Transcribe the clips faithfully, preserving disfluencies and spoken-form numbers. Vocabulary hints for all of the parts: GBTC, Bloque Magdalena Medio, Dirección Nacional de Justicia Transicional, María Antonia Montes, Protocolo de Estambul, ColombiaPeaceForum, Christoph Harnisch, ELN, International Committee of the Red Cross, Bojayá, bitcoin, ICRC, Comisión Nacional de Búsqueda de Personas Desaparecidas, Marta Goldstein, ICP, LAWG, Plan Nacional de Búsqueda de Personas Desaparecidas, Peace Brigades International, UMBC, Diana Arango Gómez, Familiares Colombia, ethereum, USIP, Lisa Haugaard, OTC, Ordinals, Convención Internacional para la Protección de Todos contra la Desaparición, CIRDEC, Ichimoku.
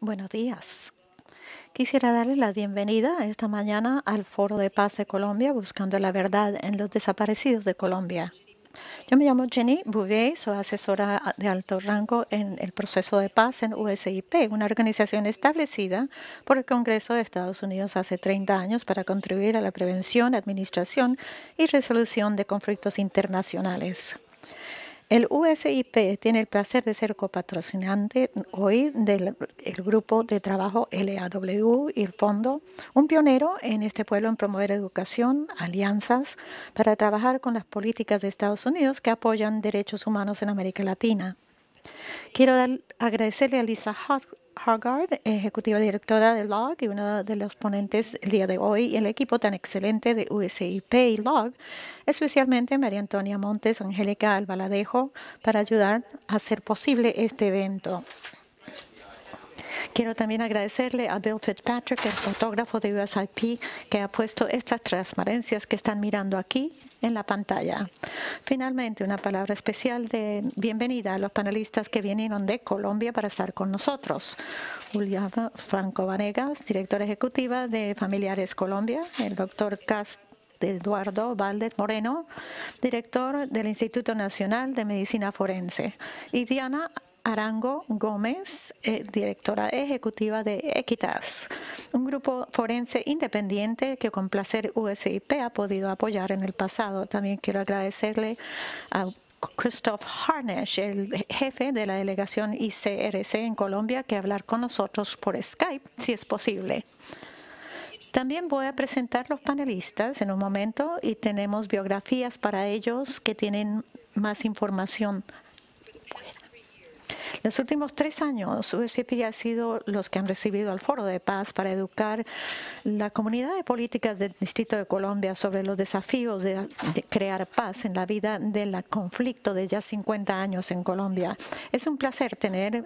Buenos días. Quisiera darle la bienvenida esta mañana al Foro de Paz de Colombia, buscando la verdad en los desaparecidos de Colombia. Yo me llamo Virginia Bouvier, soy asesora de alto rango en el proceso de paz en U S I P, una organización establecida por el Congreso de Estados Unidos hace treinta años para contribuir a la prevención, administración y resolución de conflictos internacionales. El U S I P tiene el placer de ser copatrocinante hoy del el grupo de trabajo L A W y el Fondo, un pionero en este pueblo en promover educación, alianzas para trabajar con las políticas de Estados Unidos que apoyan derechos humanos en América Latina. Quiero dar, agradecerle a Lisa Haugaard, ejecutiva directora de L A W G y uno de los ponentes el día de hoy, y el equipo tan excelente de U S I P y L A W G, especialmente María Antonia Montes, Angélica Albaladejo, para ayudar a hacer posible este evento. Quiero también agradecerle a Bill Fitzpatrick, el fotógrafo de U S I P, que ha puesto estas transparencias que están mirando aquí en la pantalla. Finalmente, una palabra especial de bienvenida a los panelistas que vinieron de Colombia para estar con nosotros. Ulianov Franco Vanegas, directora ejecutiva de Familiares Colombia, el doctor Carlos Eduardo Valdez Moreno, director del Instituto Nacional de Medicina Forense, y Diana Arango Gómez, eh, directora ejecutiva de Equitas, un grupo forense independiente que con placer U S I P ha podido apoyar en el pasado. También quiero agradecerle a Christoph Harnisch, el jefe de la delegación I C R C en Colombia, que hablar con nosotros por Skype, si es posible. También voy a presentar los panelistas en un momento y tenemos biografías para ellos que tienen más información. Los últimos tres años, U S I P ha sido los que han recibido al Foro de Paz para educar la comunidad de políticas del Distrito de Colombia sobre los desafíos de, de crear paz en la vida del conflicto de ya cincuenta años en Colombia. Es un placer tener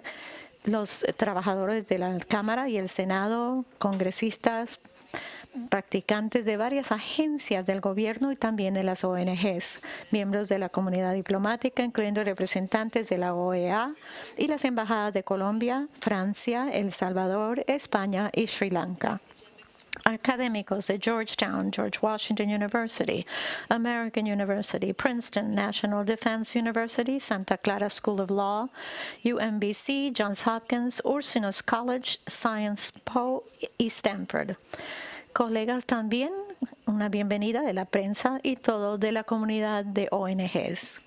los trabajadores de la Cámara y el Senado, congresistas, practicantes de varias agencias del gobierno y también de las O N Gs, miembros de la comunidad diplomática, incluyendo representantes de la O E A y las embajadas de Colombia, Francia, El Salvador, España y Sri Lanka. Académicos de Georgetown, George Washington University, American University, Princeton National Defense University, Santa Clara School of Law, U M B C, Johns Hopkins, Ursinus College, Sciences Po y Stanford. Colegas también, una bienvenida de la prensa y todo de la comunidad de O N Gs.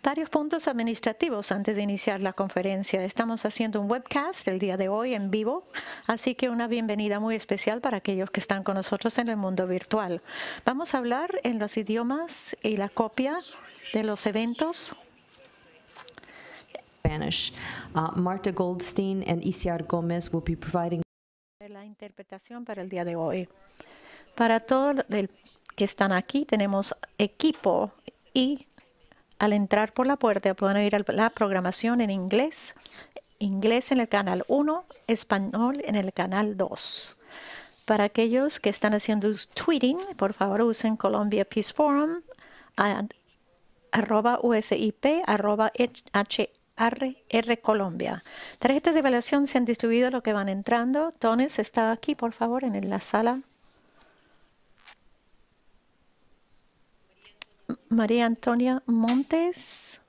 Varios puntos administrativos antes de iniciar la conferencia. Estamos haciendo un webcast el día de hoy en vivo, así que una bienvenida muy especial para aquellos que están con nosotros en el mundo virtual. Vamos a hablar en los idiomas y la copia de los eventos. Spanish. Uh, Marta Goldstein and I C R C Gómez will be providing la interpretación para el día de hoy. Para todos los que están aquí tenemos equipo y al entrar por la puerta pueden oír la programación en inglés, inglés en el canal uno, español en el canal dos. Para aquellos que están haciendo tweeting, por favor usen Colombia Peace Forum, arroba U S I P, arroba H R. R R Colombia. Tarjetas de evaluación se han distribuido lo que van entrando. Tones está aquí, por favor, en la sala. María Antonia Montes.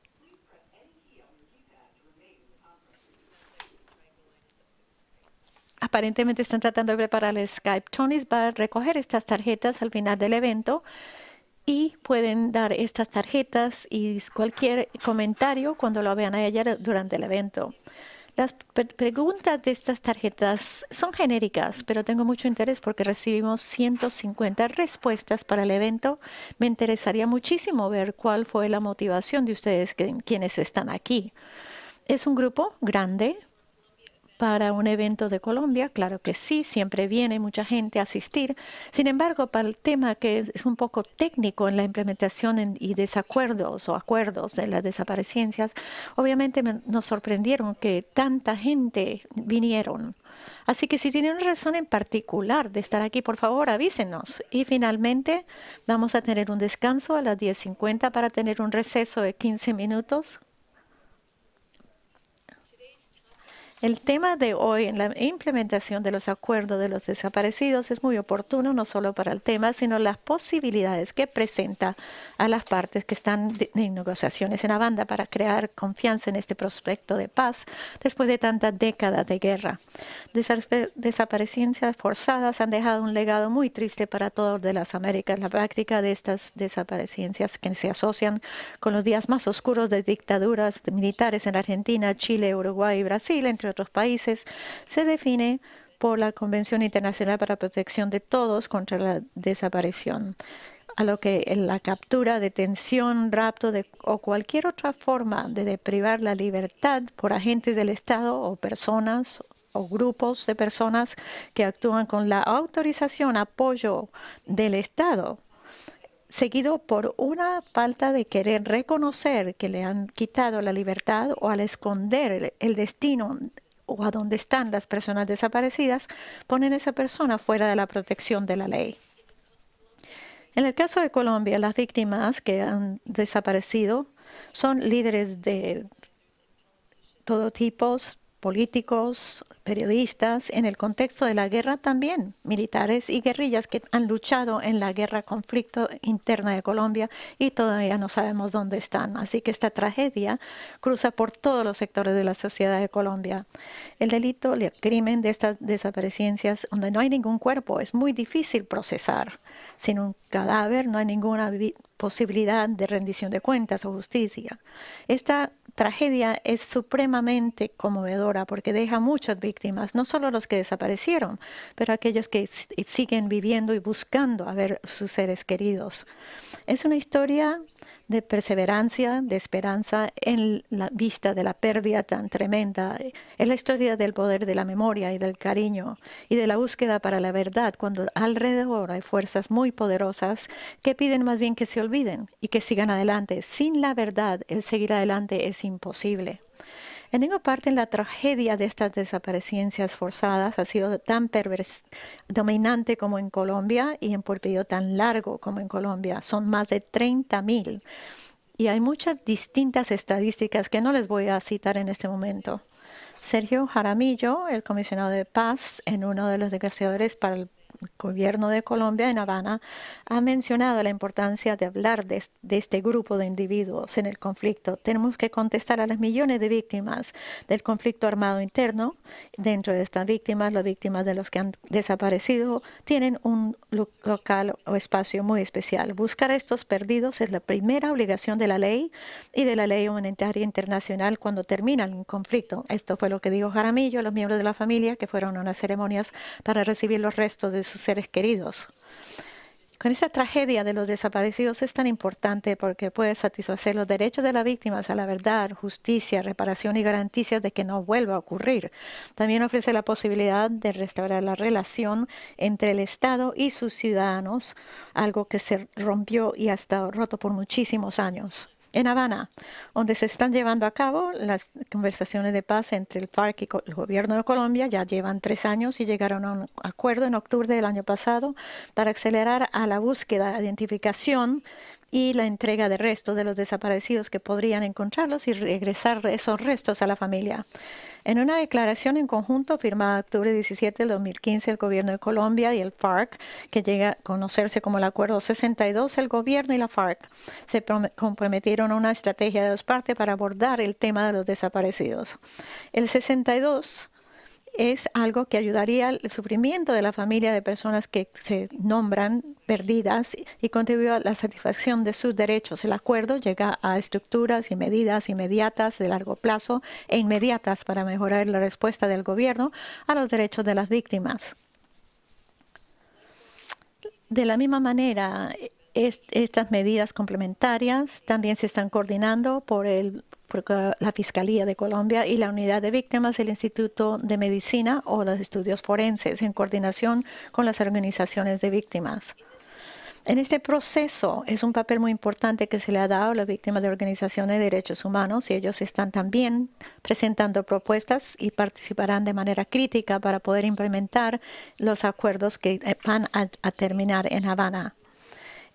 Aparentemente están tratando de preparar el Skype. Tones va a recoger estas tarjetas al final del evento. Y pueden dar estas tarjetas y cualquier comentario cuando lo vean ayer durante el evento. Las preguntas de estas tarjetas son genéricas, pero tengo mucho interés porque recibimos ciento cincuenta respuestas para el evento. Me interesaría muchísimo ver cuál fue la motivación de ustedes, que, quienes están aquí. Es un grupo grande para un evento de Colombia, claro que sí, siempre viene mucha gente a asistir. Sin embargo, para el tema que es un poco técnico en la implementación en, y desacuerdos o acuerdos de las desaparecencias, obviamente me, nos sorprendieron que tanta gente vinieron. Así que si tienen una razón en particular de estar aquí, por favor, avísenos. Y finalmente, vamos a tener un descanso a las diez cincuenta para tener un receso de quince minutos. El tema de hoy en la implementación de los acuerdos de los desaparecidos es muy oportuno, no solo para el tema, sino las posibilidades que presenta a las partes que están en negociaciones en Habana para crear confianza en este prospecto de paz después de tantas décadas de guerra. Desapariciones forzadas han dejado un legado muy triste para todos de las Américas. La práctica de estas desapariciones que se asocian con los días más oscuros de dictaduras militares en Argentina, Chile, Uruguay y Brasil, entre otros países, se define por la Convención Internacional para la Protección de Todos contra la Desaparición, a lo que la captura, detención, rapto de, o cualquier otra forma de deprivar la libertad por agentes del Estado o personas o grupos de personas que actúan con la autorización, apoyo del Estado, seguido por una falta de querer reconocer que le han quitado la libertad o al esconder el, el destino o a dónde están las personas desaparecidas, ponen a esa persona fuera de la protección de la ley. En el caso de Colombia, las víctimas que han desaparecido son líderes de todo tipo, políticos, periodistas, en el contexto de la guerra también, militares y guerrillas que han luchado en la guerra, conflicto interna de Colombia y todavía no sabemos dónde están. Así que esta tragedia cruza por todos los sectores de la sociedad de Colombia. El delito, el crimen de estas desaparecencias, donde no hay ningún cuerpo, es muy difícil procesar. Sin un cadáver no hay ninguna posibilidad de rendición de cuentas o justicia. Esta tragedia es supremamente conmovedora porque deja muchas víctimas, no solo los que desaparecieron, pero aquellos que siguen viviendo y buscando a ver sus seres queridos. Es una historia de perseverancia, de esperanza en la vista de la pérdida tan tremenda. Es la historia del poder de la memoria y del cariño y de la búsqueda para la verdad cuando alrededor hay fuerzas muy poderosas que piden más bien que se olviden y que sigan adelante. Sin la verdad, el seguir adelante es imposible. En ninguna parte en la tragedia de estas desapariciones forzadas ha sido tan pervers dominante como en Colombia y en por periodo tan largo como en Colombia. Son más de treinta mil y hay muchas distintas estadísticas que no les voy a citar en este momento. Sergio Jaramillo, el comisionado de paz, en uno de los negociadores para el gobierno de Colombia en Habana, ha mencionado la importancia de hablar de, de este grupo de individuos en el conflicto. Tenemos que contestar a las millones de víctimas del conflicto armado interno. Dentro de estas víctimas, las víctimas de los que han desaparecido tienen un local o espacio muy especial. Buscar a estos perdidos es la primera obligación de la ley y de la ley humanitaria internacional cuando termina el conflicto. Esto fue lo que dijo Jaramillo a los miembros de la familia que fueron a unas ceremonias para recibir los restos de sus seres queridos. Con esta tragedia de los desaparecidos es tan importante porque puede satisfacer los derechos de las víctimas a la verdad, justicia, reparación y garantías de que no vuelva a ocurrir. También ofrece la posibilidad de restaurar la relación entre el Estado y sus ciudadanos, algo que se rompió y ha estado roto por muchísimos años. En Habana, donde se están llevando a cabo las conversaciones de paz entre el FARC y el gobierno de Colombia, ya llevan tres años y llegaron a un acuerdo en octubre del año pasado para acelerar a la búsqueda, identificación y la entrega de restos de los desaparecidos que podrían encontrarlos y regresar esos restos a la familia. En una declaración en conjunto firmada octubre diecisiete del dos mil quince, el gobierno de Colombia y el FARC, que llega a conocerse como el Acuerdo sesenta y dos, el gobierno y la FARC se comprometieron a una estrategia de dos partes para abordar el tema de los desaparecidos. El sesenta y dos es algo que ayudaría al sufrimiento de la familia de personas que se nombran perdidas y contribuye a la satisfacción de sus derechos. El acuerdo llega a estructuras y medidas inmediatas de largo plazo e inmediatas para mejorar la respuesta del gobierno a los derechos de las víctimas. De la misma manera, est- estas medidas complementarias también se están coordinando por el porque la Fiscalía de Colombia y la Unidad de Víctimas del Instituto de Medicina o los Estudios Forenses en coordinación con las organizaciones de víctimas. En este proceso es un papel muy importante que se le ha dado a las víctimas de organizaciones de derechos humanos y ellos están también presentando propuestas y participarán de manera crítica para poder implementar los acuerdos que van a, a terminar en Habana.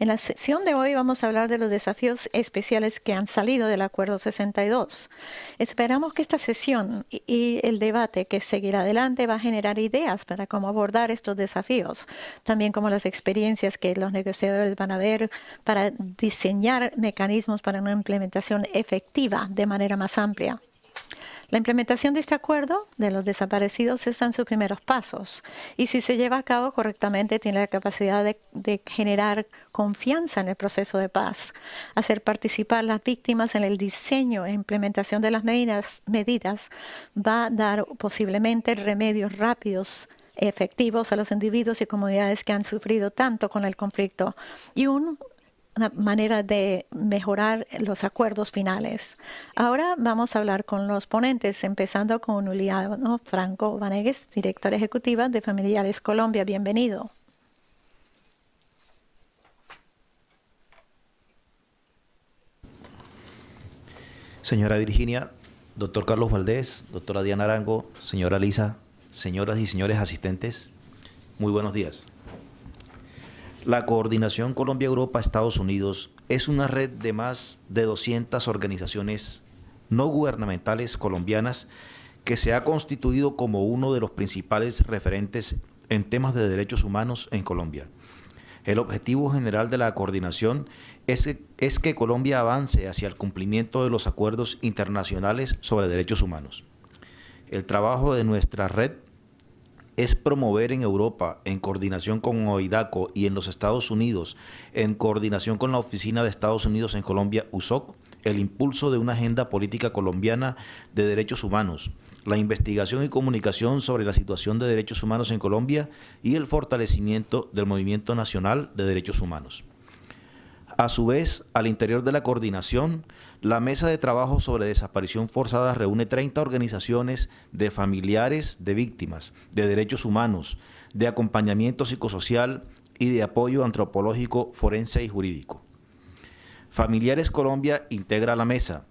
En la sesión de hoy vamos a hablar de los desafíos especiales que han salido del Acuerdo sesenta y dos. Esperamos que esta sesión y el debate que seguirá adelante va a generar ideas para cómo abordar estos desafíos, también como las experiencias que los negociadores van a ver para diseñar mecanismos para una implementación efectiva de manera más amplia. La implementación de este acuerdo de los desaparecidos está en sus primeros pasos y si se lleva a cabo correctamente tiene la capacidad de, de generar confianza en el proceso de paz, hacer participar las víctimas en el diseño e implementación de las medidas, medidas va a dar posiblemente remedios rápidos y efectivos a los individuos y comunidades que han sufrido tanto con el conflicto y un una manera de mejorar los acuerdos finales. Ahora vamos a hablar con los ponentes, empezando con Ulianov Franco Vanegas, directora ejecutiva de Familiares Colombia. Bienvenido. Señora Virginia, doctor Carlos Valdés, doctora Diana Arango, señora Lisa, señoras y señores asistentes, muy buenos días. La Coordinación Colombia-Europa-Estados Unidos es una red de más de doscientas organizaciones no gubernamentales colombianas que se ha constituido como uno de los principales referentes en temas de derechos humanos en Colombia. El objetivo general de la coordinación es, es que Colombia avance hacia el cumplimiento de los acuerdos internacionales sobre derechos humanos. El trabajo de nuestra red es promover en Europa, en coordinación con OIDACO y en los Estados Unidos, en coordinación con la Oficina de Estados Unidos en Colombia, U S O C, el impulso de una agenda política colombiana de derechos humanos, la investigación y comunicación sobre la situación de derechos humanos en Colombia y el fortalecimiento del Movimiento Nacional de Derechos Humanos. A su vez, al interior de la coordinación, la Mesa de Trabajo sobre Desaparición Forzada reúne treinta organizaciones de familiares de víctimas, de derechos humanos, de acompañamiento psicosocial y de apoyo antropológico, forense y jurídico. Familiares Colombia integra la mesa.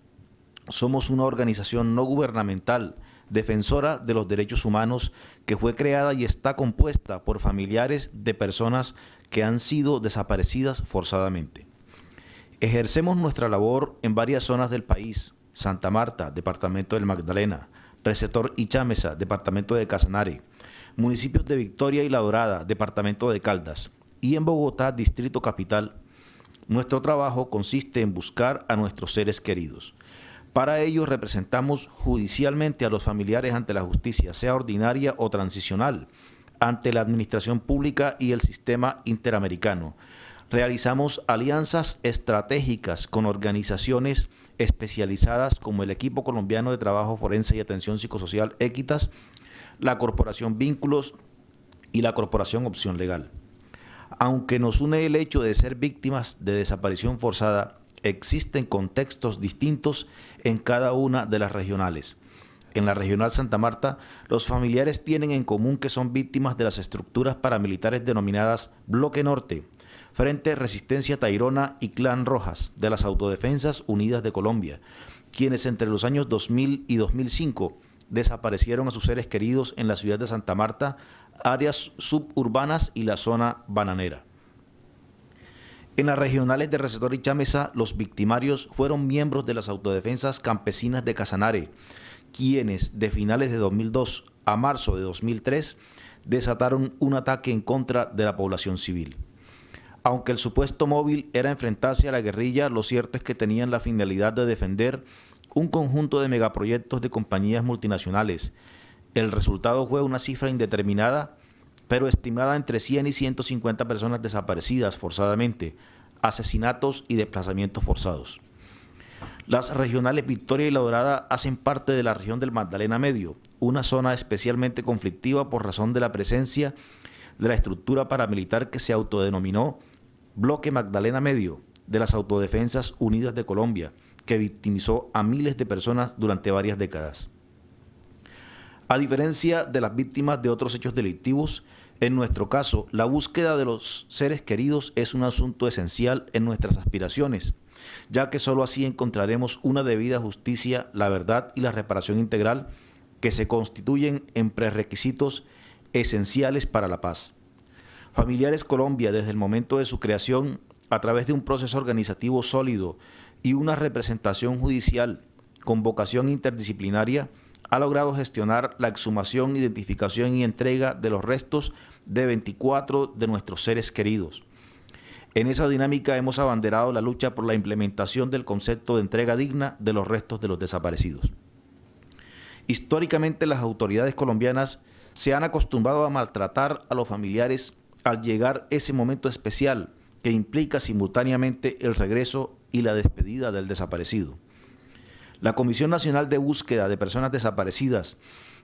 Somos una organización no gubernamental, defensora de los derechos humanos, que fue creada y está compuesta por familiares de personas que han sido desaparecidas forzadamente. Ejercemos nuestra labor en varias zonas del país: Santa Marta, departamento del Magdalena; Receptor y Chámeza, departamento de Casanare; municipios de Victoria y La Dorada, departamento de Caldas; y en Bogotá, distrito capital. Nuestro trabajo consiste en buscar a nuestros seres queridos. Para ello representamos judicialmente a los familiares ante la justicia, sea ordinaria o transicional, ante la administración pública y el sistema interamericano. Realizamos alianzas estratégicas con organizaciones especializadas como el Equipo Colombiano de Trabajo Forense y Atención Psicosocial Equitas, la Corporación Vínculos y la Corporación Opción Legal. Aunque nos une el hecho de ser víctimas de desaparición forzada, existen contextos distintos en cada una de las regionales. En la regional Santa Marta, los familiares tienen en común que son víctimas de las estructuras paramilitares denominadas Bloque Norte, Frente Resistencia Tayrona y Clan Rojas de las Autodefensas Unidas de Colombia, quienes entre los años dos mil y dos mil cinco desaparecieron a sus seres queridos en la ciudad de Santa Marta, áreas suburbanas y la zona bananera. En las regionales de Receptor y Chámeza, los victimarios fueron miembros de las Autodefensas Campesinas de Casanare, quienes de finales de dos mil dos a marzo de dos mil tres desataron un ataque en contra de la población civil. Aunque el supuesto móvil era enfrentarse a la guerrilla, lo cierto es que tenían la finalidad de defender un conjunto de megaproyectos de compañías multinacionales. El resultado fue una cifra indeterminada, pero estimada entre cien y ciento cincuenta personas desaparecidas forzadamente, asesinatos y desplazamientos forzados. Las regionales Victoria y La Dorada hacen parte de la región del Magdalena Medio, una zona especialmente conflictiva por razón de la presencia de la estructura paramilitar que se autodenominó Bloque Magdalena Medio de las Autodefensas Unidas de Colombia, que victimizó a miles de personas durante varias décadas. A diferencia de las víctimas de otros hechos delictivos, en nuestro caso, la búsqueda de los seres queridos es un asunto esencial en nuestras aspiraciones, ya que solo así encontraremos una debida justicia, la verdad y la reparación integral que se constituyen en prerequisitos esenciales para la paz. Familiares Colombia, desde el momento de su creación, a través de un proceso organizativo sólido y una representación judicial con vocación interdisciplinaria, ha logrado gestionar la exhumación, identificación y entrega de los restos de veinticuatro de nuestros seres queridos. En esa dinámica hemos abanderado la lucha por la implementación del concepto de entrega digna de los restos de los desaparecidos. Históricamente, las autoridades colombianas se han acostumbrado a maltratar a los familiares al llegar ese momento especial que implica simultáneamente el regreso y la despedida del desaparecido. La Comisión Nacional de Búsqueda de Personas Desaparecidas,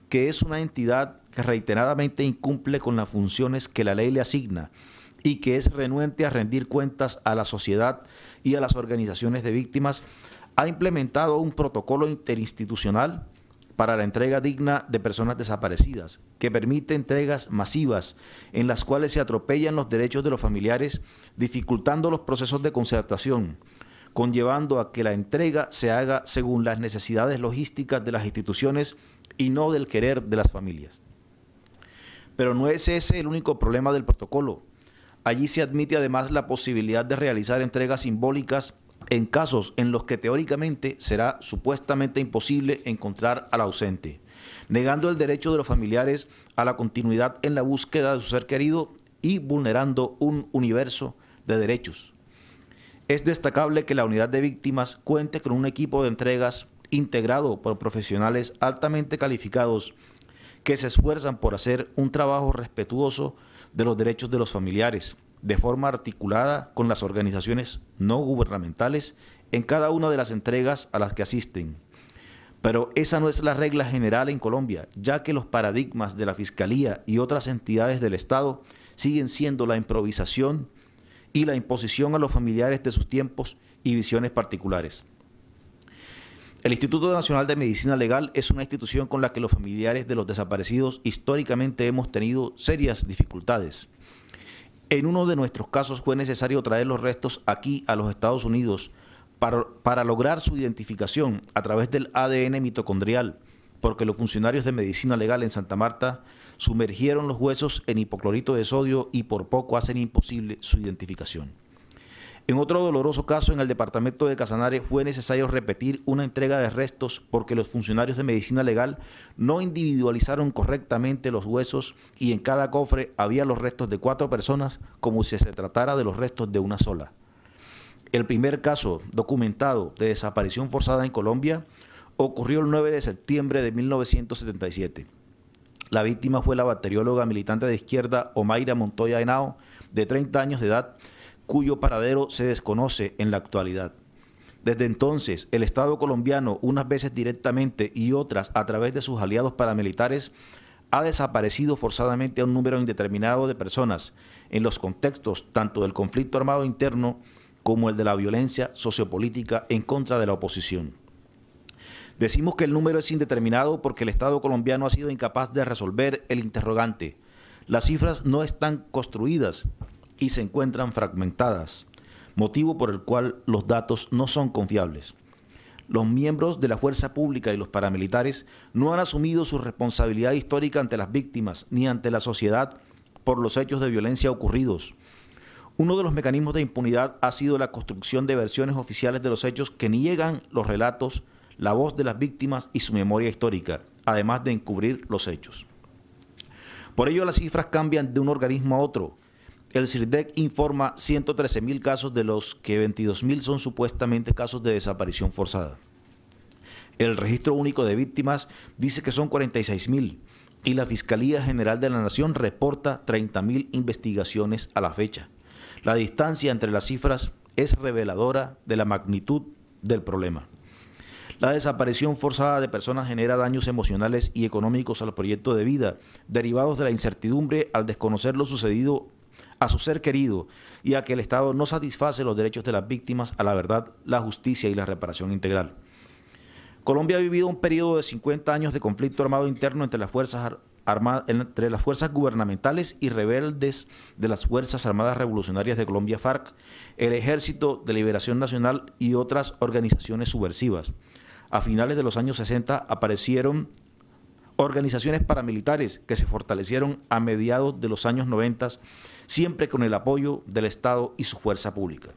que es una entidad que reiteradamente incumple con las funciones que la ley le asigna, y que es renuente a rendir cuentas a la sociedad y a las organizaciones de víctimas, ha implementado un protocolo interinstitucional para la entrega digna de personas desaparecidas, que permite entregas masivas en las cuales se atropellan los derechos de los familiares, dificultando los procesos de concertación, conllevando a que la entrega se haga según las necesidades logísticas de las instituciones y no del querer de las familias. Pero no es ese el único problema del protocolo. Allí se admite además la posibilidad de realizar entregas simbólicas en casos en los que teóricamente será supuestamente imposible encontrar al ausente, negando el derecho de los familiares a la continuidad en la búsqueda de su ser querido y vulnerando un universo de derechos. Es destacable que la unidad de víctimas cuente con un equipo de entregas integrado por profesionales altamente calificados que se esfuerzan por hacer un trabajo respetuoso de los derechos de los familiares, de forma articulada con las organizaciones no gubernamentales en cada una de las entregas a las que asisten. Pero esa no es la regla general en Colombia, ya que los paradigmas de la Fiscalía y otras entidades del Estado siguen siendo la improvisación y la imposición a los familiares de sus tiempos y visiones particulares. El Instituto Nacional de Medicina Legal es una institución con la que los familiares de los desaparecidos históricamente hemos tenido serias dificultades. En uno de nuestros casos fue necesario traer los restos aquí a los Estados Unidos para, para lograr su identificación a través del A D N mitocondrial, porque los funcionarios de Medicina Legal en Santa Marta sumergieron los huesos en hipoclorito de sodio y por poco hacen imposible su identificación. En otro doloroso caso, en el departamento de Casanare fue necesario repetir una entrega de restos porque los funcionarios de Medicina Legal no individualizaron correctamente los huesos y en cada cofre había los restos de cuatro personas como si se tratara de los restos de una sola. El primer caso documentado de desaparición forzada en Colombia ocurrió el nueve de septiembre de mil novecientos setenta y siete. La víctima fue la bacterióloga militante de izquierda Omaira Montoya Henao, de treinta años de edad, cuyo paradero se desconoce en la actualidad. Desde entonces, el Estado colombiano, unas veces directamente y otras a través de sus aliados paramilitares, ha desaparecido forzadamente a un número indeterminado de personas en los contextos tanto del conflicto armado interno como el de la violencia sociopolítica en contra de la oposición. Decimos que el número es indeterminado porque el Estado colombiano ha sido incapaz de resolver el interrogante. Las cifras no están construidas y se encuentran fragmentadas, motivo por el cual los datos no son confiables. Los miembros de la fuerza pública y los paramilitares no han asumido su responsabilidad histórica ante las víctimas ni ante la sociedad por los hechos de violencia ocurridos. Uno de los mecanismos de impunidad ha sido la construcción de versiones oficiales de los hechos que niegan los relatos, la voz de las víctimas y su memoria histórica, además de encubrir los hechos. Por ello, las cifras cambian de un organismo a otro. El CIRDEC informa ciento trece mil casos, de los que veintidós mil son supuestamente casos de desaparición forzada. El Registro Único de Víctimas dice que son cuarenta y seis mil y la Fiscalía General de la Nación reporta treinta mil investigaciones a la fecha. La distancia entre las cifras es reveladora de la magnitud del problema. La desaparición forzada de personas genera daños emocionales y económicos al proyecto de vida, derivados de la incertidumbre al desconocer lo sucedido a su ser querido y a que el Estado no satisface los derechos de las víctimas a la verdad, la justicia y la reparación integral. Colombia ha vivido un periodo de cincuenta años de conflicto armado interno entre las fuerzas armadas, entre las fuerzas gubernamentales y rebeldes de las Fuerzas Armadas Revolucionarias de Colombia, FARC, el Ejército de Liberación Nacional y otras organizaciones subversivas. A finales de los años sesenta aparecieron organizaciones paramilitares que se fortalecieron a mediados de los años noventa, siempre con el apoyo del Estado y su fuerza pública.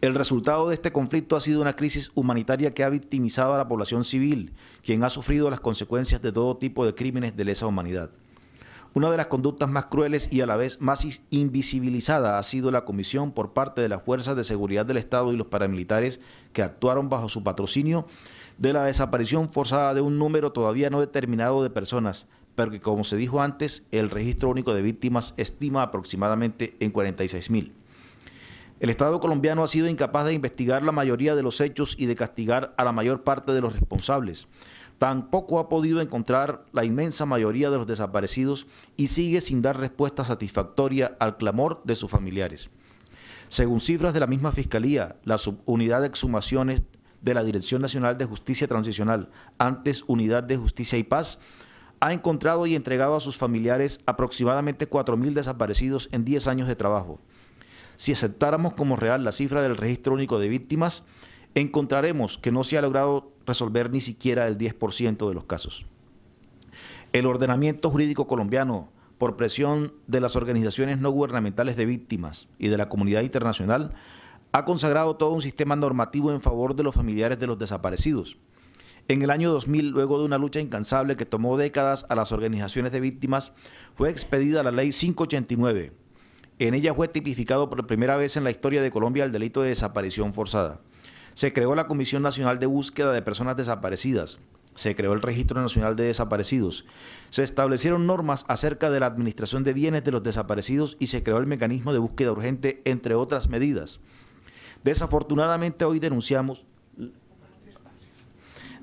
El resultado de este conflicto ha sido una crisis humanitaria que ha victimizado a la población civil, quien ha sufrido las consecuencias de todo tipo de crímenes de lesa humanidad. Una de las conductas más crueles y a la vez más invisibilizada ha sido la comisión por parte de las fuerzas de seguridad del Estado y los paramilitares que actuaron bajo su patrocinio de la desaparición forzada de un número todavía no determinado de personas, pero que, como se dijo antes, el Registro Único de Víctimas estima aproximadamente en cuarenta y seis mil. El Estado colombiano ha sido incapaz de investigar la mayoría de los hechos y de castigar a la mayor parte de los responsables. Tampoco ha podido encontrar la inmensa mayoría de los desaparecidos y sigue sin dar respuesta satisfactoria al clamor de sus familiares. Según cifras de la misma Fiscalía, la subunidad de exhumaciones de la Dirección Nacional de Justicia Transicional, antes Unidad de Justicia y Paz, ha encontrado y entregado a sus familiares aproximadamente cuatro mil desaparecidos en diez años de trabajo. Si aceptáramos como real la cifra del Registro Único de Víctimas, encontraremos que no se ha logrado resolver ni siquiera el diez por ciento de los casos. El ordenamiento jurídico colombiano, por presión de las organizaciones no gubernamentales de víctimas y de la comunidad internacional, ha consagrado todo un sistema normativo en favor de los familiares de los desaparecidos. En el año dos mil, luego de una lucha incansable que tomó décadas a las organizaciones de víctimas, fue expedida la Ley cinco ochenta y nueve. En ella fue tipificado por primera vez en la historia de Colombia el delito de desaparición forzada. Se creó la Comisión Nacional de Búsqueda de Personas Desaparecidas. Se creó el Registro Nacional de Desaparecidos. Se establecieron normas acerca de la administración de bienes de los desaparecidos y se creó el mecanismo de búsqueda urgente, entre otras medidas. Desafortunadamente hoy denunciamos,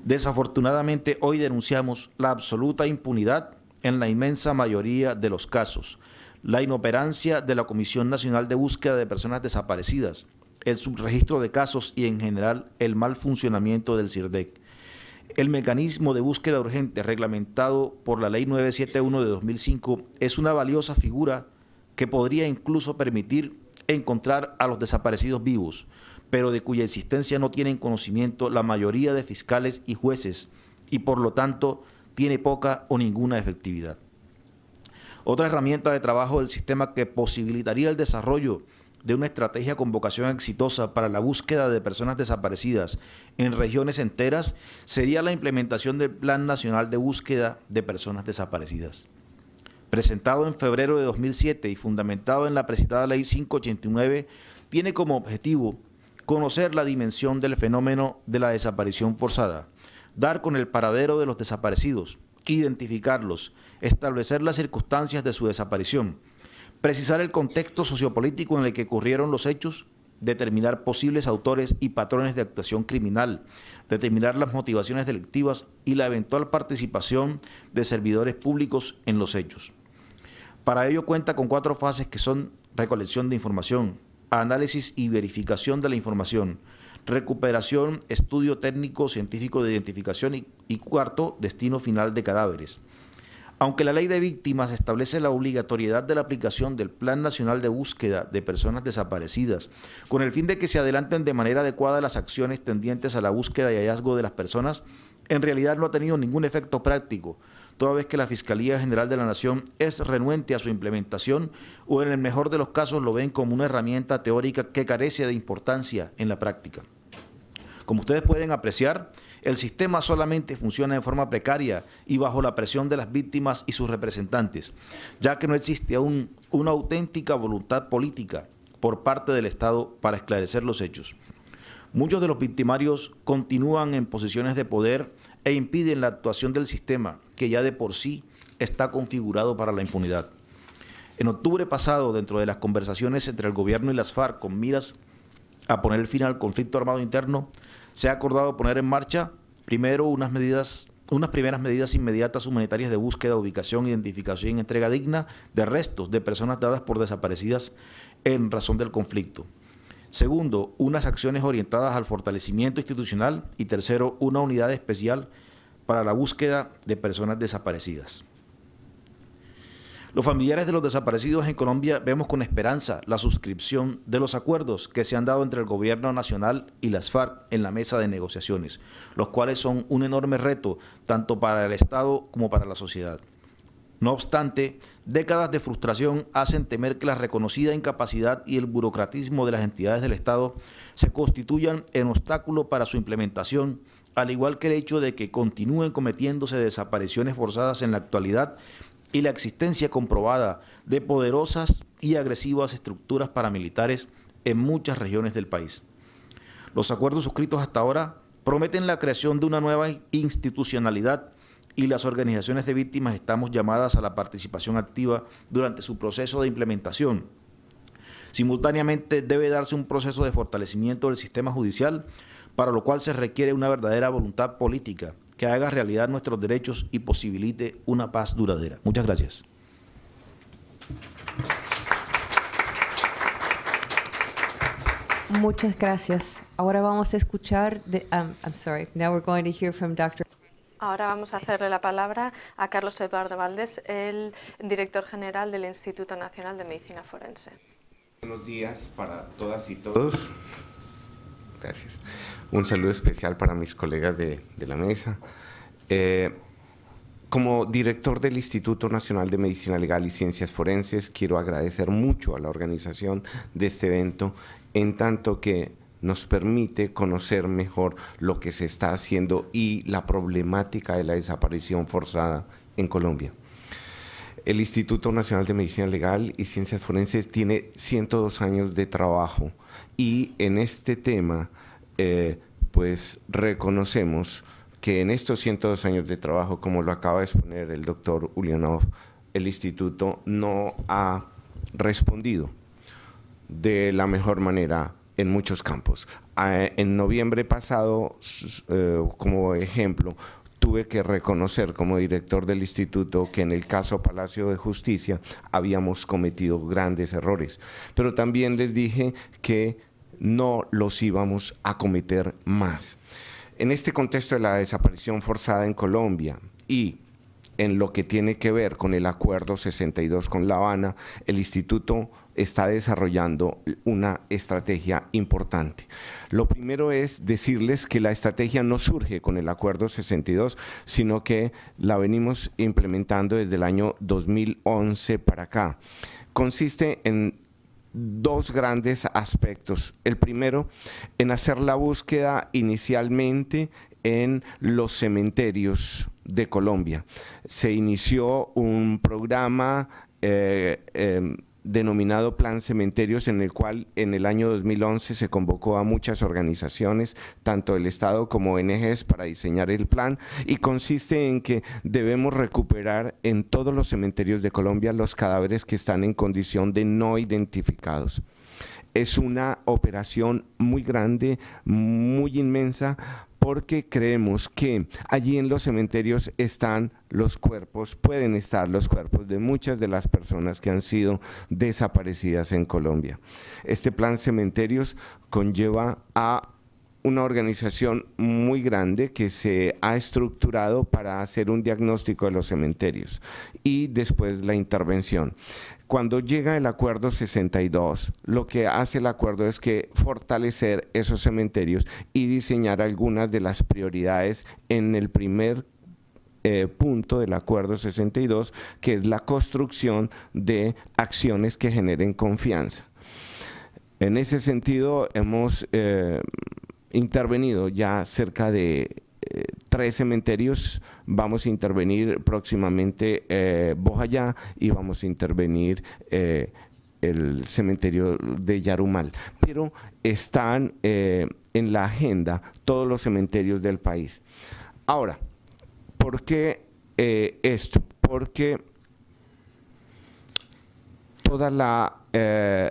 desafortunadamente hoy denunciamos la absoluta impunidad en la inmensa mayoría de los casos, la inoperancia de la Comisión Nacional de Búsqueda de Personas Desaparecidas, el subregistro de casos y, en general, el mal funcionamiento del CIRDEC. El mecanismo de búsqueda urgente reglamentado por la Ley novecientos setenta y uno de dos mil cinco es una valiosa figura que podría incluso permitir encontrar a los desaparecidos vivos, pero de cuya existencia no tienen conocimiento la mayoría de fiscales y jueces y, por lo tanto, tiene poca o ninguna efectividad. Otra herramienta de trabajo del sistema que posibilitaría el desarrollo de una estrategia con vocación exitosa para la búsqueda de personas desaparecidas en regiones enteras sería la implementación del Plan Nacional de Búsqueda de Personas Desaparecidas. Presentado en febrero de dos mil siete y fundamentado en la precitada Ley cinco ochenta y nueve, tiene como objetivo conocer la dimensión del fenómeno de la desaparición forzada, dar con el paradero de los desaparecidos, identificarlos, establecer las circunstancias de su desaparición, precisar el contexto sociopolítico en el que ocurrieron los hechos, determinar posibles autores y patrones de actuación criminal, determinar las motivaciones delictivas y la eventual participación de servidores públicos en los hechos. Para ello cuenta con cuatro fases que son recolección de información, análisis y verificación de la información, recuperación, estudio técnico científico de identificación y, y cuarto, destino final de cadáveres. Aunque la Ley de Víctimas establece la obligatoriedad de la aplicación del Plan Nacional de Búsqueda de Personas Desaparecidas, con el fin de que se adelanten de manera adecuada las acciones tendientes a la búsqueda y hallazgo de las personas, en realidad no ha tenido ningún efecto práctico, toda vez que la Fiscalía General de la Nación es renuente a su implementación o en el mejor de los casos lo ven como una herramienta teórica que carece de importancia en la práctica. Como ustedes pueden apreciar, el sistema solamente funciona de forma precaria y bajo la presión de las víctimas y sus representantes, ya que no existe aún una auténtica voluntad política por parte del Estado para esclarecer los hechos. Muchos de los victimarios continúan en posiciones de poder e impiden la actuación del sistema, que ya de por sí está configurado para la impunidad. En octubre pasado, dentro de las conversaciones entre el gobierno y las FARC con miras a poner fin al conflicto armado interno, se ha acordado poner en marcha, primero, unas medidas, unas primeras medidas inmediatas humanitarias de búsqueda, ubicación, identificación y entrega digna de restos de personas dadas por desaparecidas en razón del conflicto. Segundo, unas acciones orientadas al fortalecimiento institucional. Y tercero, una unidad especial para la búsqueda de personas desaparecidas. Los familiares de los desaparecidos en Colombia vemos con esperanza la suscripción de los acuerdos que se han dado entre el Gobierno Nacional y las FARC en la mesa de negociaciones, los cuales son un enorme reto tanto para el Estado como para la sociedad. No obstante, décadas de frustración hacen temer que la reconocida incapacidad y el burocratismo de las entidades del Estado se constituyan en obstáculo para su implementación, al igual que el hecho de que continúen cometiéndose desapariciones forzadas en la actualidad y la existencia comprobada de poderosas y agresivas estructuras paramilitares en muchas regiones del país. Los acuerdos suscritos hasta ahora prometen la creación de una nueva institucionalidad y las organizaciones de víctimas estamos llamadas a la participación activa durante su proceso de implementación. Simultáneamente debe darse un proceso de fortalecimiento del sistema judicial, para lo cual se requiere una verdadera voluntad política que haga realidad nuestros derechos y posibilite una paz duradera. Muchas gracias. Muchas gracias. Ahora vamos a escuchar... De, um, I'm sorry, now we're going to hear from Doctor Ahora vamos a hacerle la palabra a Carlos Eduardo Valdez, el director general del Instituto Nacional de Medicina Forense. Buenos días para todas y todos. Gracias. Un saludo especial para mis colegas de, de la mesa. Eh, como director del Instituto Nacional de Medicina Legal y Ciencias Forenses, quiero agradecer mucho a la organización de este evento, en tanto que nos permite conocer mejor lo que se está haciendo y la problemática de la desaparición forzada en Colombia. El Instituto Nacional de Medicina Legal y Ciencias Forenses tiene ciento dos años de trabajo y en este tema eh, pues reconocemos que en estos ciento dos años de trabajo, como lo acaba de exponer el doctor Ulianov, el Instituto no ha respondido de la mejor manera en muchos campos. En noviembre pasado, eh, como ejemplo, tuve que reconocer como director del instituto que en el caso Palacio de Justicia habíamos cometido grandes errores, pero también les dije que no los íbamos a cometer más. En este contexto de la desaparición forzada en Colombia y en lo que tiene que ver con el Acuerdo sesenta y dos con La Habana, el instituto está desarrollando una estrategia importante. Lo primero es decirles que la estrategia no surge con el Acuerdo sesenta y dos, sino que la venimos implementando desde el año dos mil once para acá. Consiste en dos grandes aspectos. El primero, en hacer la búsqueda inicialmente en los cementerios de Colombia. Se inició un programa eh, eh, denominado Plan Cementerios, en el cual en el año dos mil once se convocó a muchas organizaciones, tanto del Estado como O N Ges, para diseñar el plan, y consiste en que debemos recuperar en todos los cementerios de Colombia los cadáveres que están en condición de no identificados. Es una operación muy grande, muy inmensa, porque creemos que allí en los cementerios están los cuerpos, pueden estar los cuerpos de muchas de las personas que han sido desaparecidas en Colombia. Este plan Cementerios conlleva a una organización muy grande que se ha estructurado para hacer un diagnóstico de los cementerios y después la intervención. Cuando llega el Acuerdo sesenta y dos, lo que hace el acuerdo es que fortalecer esos cementerios y diseñar algunas de las prioridades en el primer eh, punto del Acuerdo sesenta y dos, que es la construcción de acciones que generen confianza. En ese sentido, hemos eh, intervenido ya cerca de eh, tres cementerios. Vamos a intervenir próximamente eh, Bojayá y vamos a intervenir eh, el cementerio de Yarumal, pero están eh, en la agenda todos los cementerios del país. Ahora, ¿por qué eh, esto? Porque toda la, eh,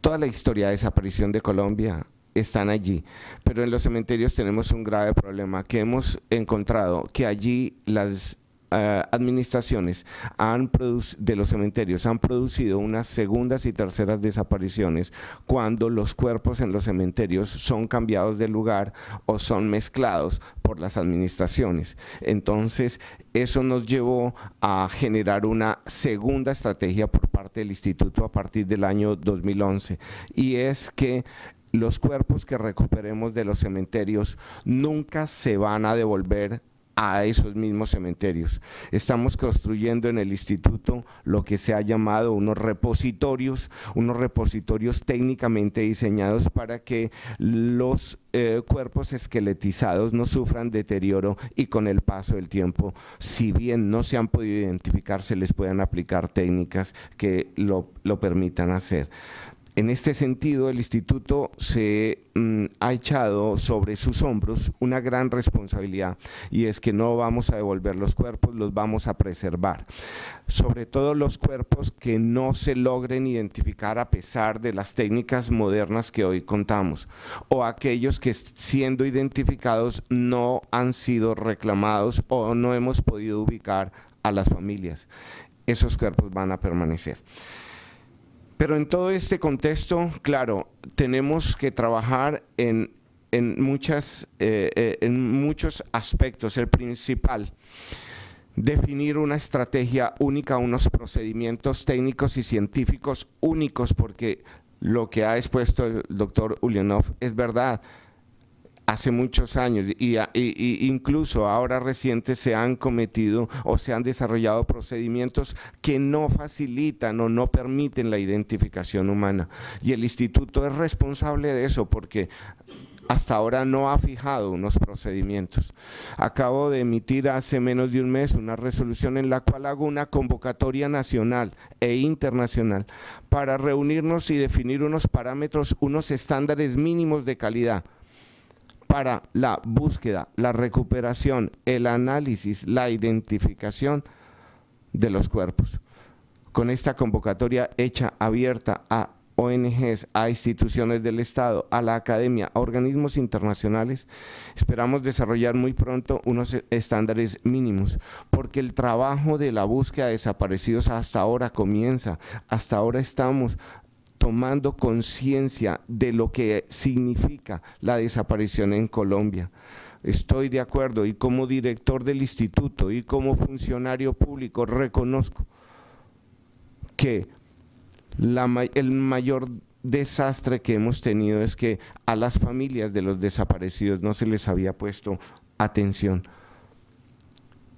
toda la historia de desaparición de Colombia están allí, pero en los cementerios tenemos un grave problema que hemos encontrado, que allí las eh, administraciones han de los cementerios han producido unas segundas y terceras desapariciones cuando los cuerpos en los cementerios son cambiados de lugar o son mezclados por las administraciones. Entonces, eso nos llevó a generar una segunda estrategia por parte del instituto a partir del año dos mil once, y es que los cuerpos que recuperemos de los cementerios nunca se van a devolver a esos mismos cementerios. Estamos construyendo en el instituto lo que se ha llamado unos repositorios, unos repositorios técnicamente diseñados para que los eh, cuerpos esqueletizados no sufran deterioro y con el paso del tiempo, si bien no se han podido identificar, se les puedan aplicar técnicas que lo, lo permitan hacer. En este sentido, el instituto se mm, ha echado sobre sus hombros una gran responsabilidad, y es que no vamos a devolver los cuerpos, los vamos a preservar. Sobre todo los cuerpos que no se logren identificar a pesar de las técnicas modernas que hoy contamos, o aquellos que siendo identificados no han sido reclamados o no hemos podido ubicar a las familias. Esos cuerpos van a permanecer. Pero en todo este contexto, claro, tenemos que trabajar en, en, muchas, eh, en muchos aspectos. El principal, definir una estrategia única, unos procedimientos técnicos y científicos únicos, porque lo que ha expuesto el doctor Ulianov es verdad. Hace muchos años, y, y, y incluso ahora reciente se han cometido o se han desarrollado procedimientos que no facilitan o no permiten la identificación humana. Y el instituto es responsable de eso porque hasta ahora no ha fijado unos procedimientos. Acabo de emitir hace menos de un mes una resolución en la cual hago una convocatoria nacional e internacional para reunirnos y definir unos parámetros, unos estándares mínimos de calidad para la búsqueda, la recuperación, el análisis, la identificación de los cuerpos. Con esta convocatoria hecha abierta a O N Ges, a instituciones del Estado, a la academia, a organismos internacionales, esperamos desarrollar muy pronto unos estándares mínimos, porque el trabajo de la búsqueda de desaparecidos hasta ahora comienza, hasta ahora estamos tomando conciencia de lo que significa la desaparición en Colombia. Estoy de acuerdo, y como director del instituto y como funcionario público reconozco que la, el mayor desastre que hemos tenido es que a las familias de los desaparecidos no se les había puesto atención.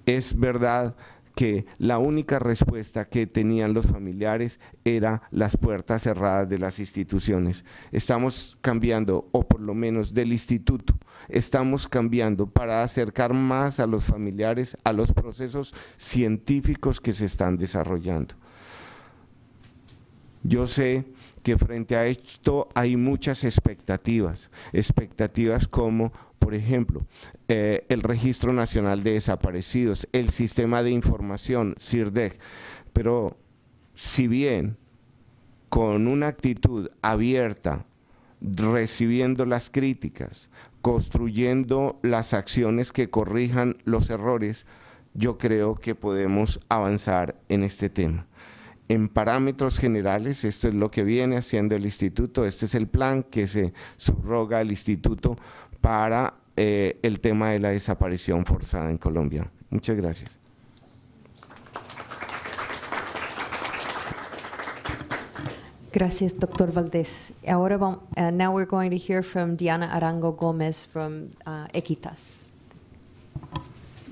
Es verdad que la única respuesta que tenían los familiares era las puertas cerradas de las instituciones. Estamos cambiando, o por lo menos del instituto, estamos cambiando para acercar más a los familiares a los procesos científicos que se están desarrollando. Yo sé que frente a esto hay muchas expectativas, expectativas como, por ejemplo, eh, el Registro Nacional de Desaparecidos, el Sistema de Información, CIRDEC, pero si bien con una actitud abierta, recibiendo las críticas, construyendo las acciones que corrijan los errores, yo creo que podemos avanzar en este tema. En parámetros generales, esto es lo que viene haciendo el instituto, este es el plan que se subroga al instituto para eh, el tema de la desaparición forzada en Colombia. Muchas gracias. Gracias, doctor Valdez. Ahora vamos, uh, now we're going to hear from Diana Arango Gómez from uh, Equitas.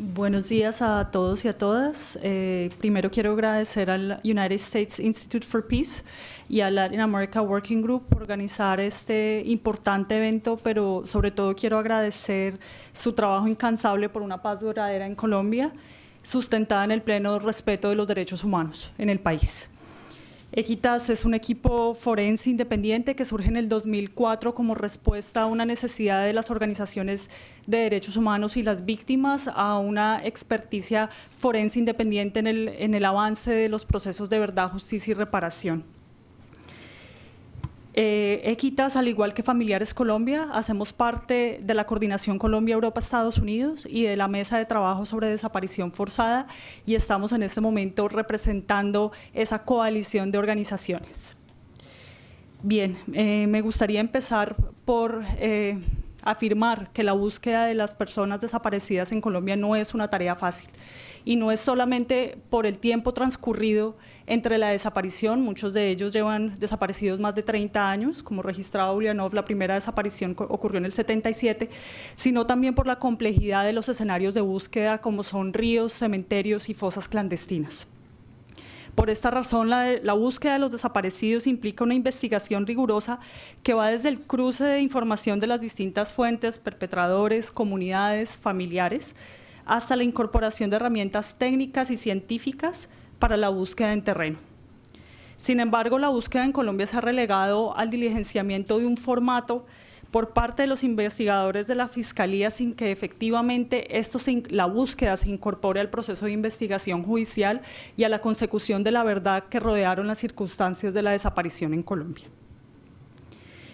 Buenos días a todos y a todas. Eh, primero quiero agradecer al United States Institute for Peace y al Latin America Working Group por organizar este importante evento, pero sobre todo quiero agradecer su trabajo incansable por una paz duradera en Colombia, sustentada en el pleno respeto de los derechos humanos en el país. Equitas es un equipo forense independiente que surge en el dos mil cuatro como respuesta a una necesidad de las organizaciones de derechos humanos y las víctimas a una experticia forense independiente en el, en el avance de los procesos de verdad, justicia y reparación. Eh, Equitas, al igual que Familiares Colombia, hacemos parte de la Coordinación Colombia-Europa-Estados Unidos y de la Mesa de Trabajo sobre Desaparición Forzada, y estamos en este momento representando esa coalición de organizaciones. Bien, eh, me gustaría empezar por eh, afirmar que la búsqueda de las personas desaparecidas en Colombia no es una tarea fácil y no es solamente por el tiempo transcurrido entre la desaparición, muchos de ellos llevan desaparecidos más de treinta años, como registraba Ulianov, la primera desaparición ocurrió en el setenta y siete, sino también por la complejidad de los escenarios de búsqueda como son ríos, cementerios y fosas clandestinas. Por esta razón, la, la búsqueda de los desaparecidos implica una investigación rigurosa que va desde el cruce de información de las distintas fuentes, perpetradores, comunidades, familiares, hasta la incorporación de herramientas técnicas y científicas para la búsqueda en terreno. Sin embargo, la búsqueda en Colombia se ha relegado al diligenciamiento de un formato por parte de los investigadores de la Fiscalía sin que efectivamente esto se, la búsqueda se incorpore al proceso de investigación judicial y a la consecución de la verdad que rodearon las circunstancias de la desaparición en Colombia.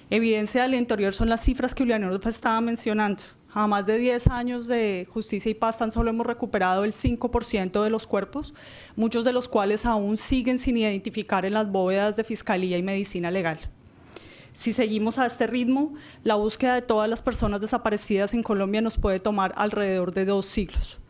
Evidencia del interior son las cifras que Ulianov estaba mencionando. A más de diez años de Justicia y Paz tan solo hemos recuperado el cinco por ciento de los cuerpos, muchos de los cuales aún siguen sin identificar en las bóvedas de Fiscalía y Medicina Legal. Si seguimos a este ritmo, la búsqueda de todas las personas desaparecidas en Colombia nos puede tomar alrededor de dos siglos.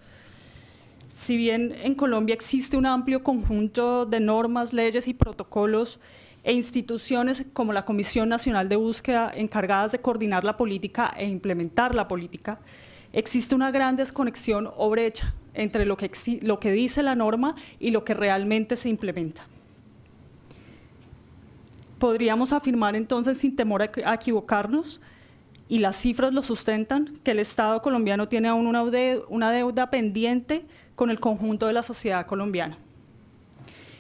Si bien en Colombia existe un amplio conjunto de normas, leyes y protocolos e instituciones como la Comisión Nacional de Búsqueda encargadas de coordinar la política e implementar la política, existe una gran desconexión o brecha entre lo que, lo que dice la norma y lo que realmente se implementa. Podríamos afirmar entonces, sin temor a equivocarnos, y las cifras lo sustentan, que el Estado colombiano tiene aún una deuda, una deuda pendiente con el conjunto de la sociedad colombiana.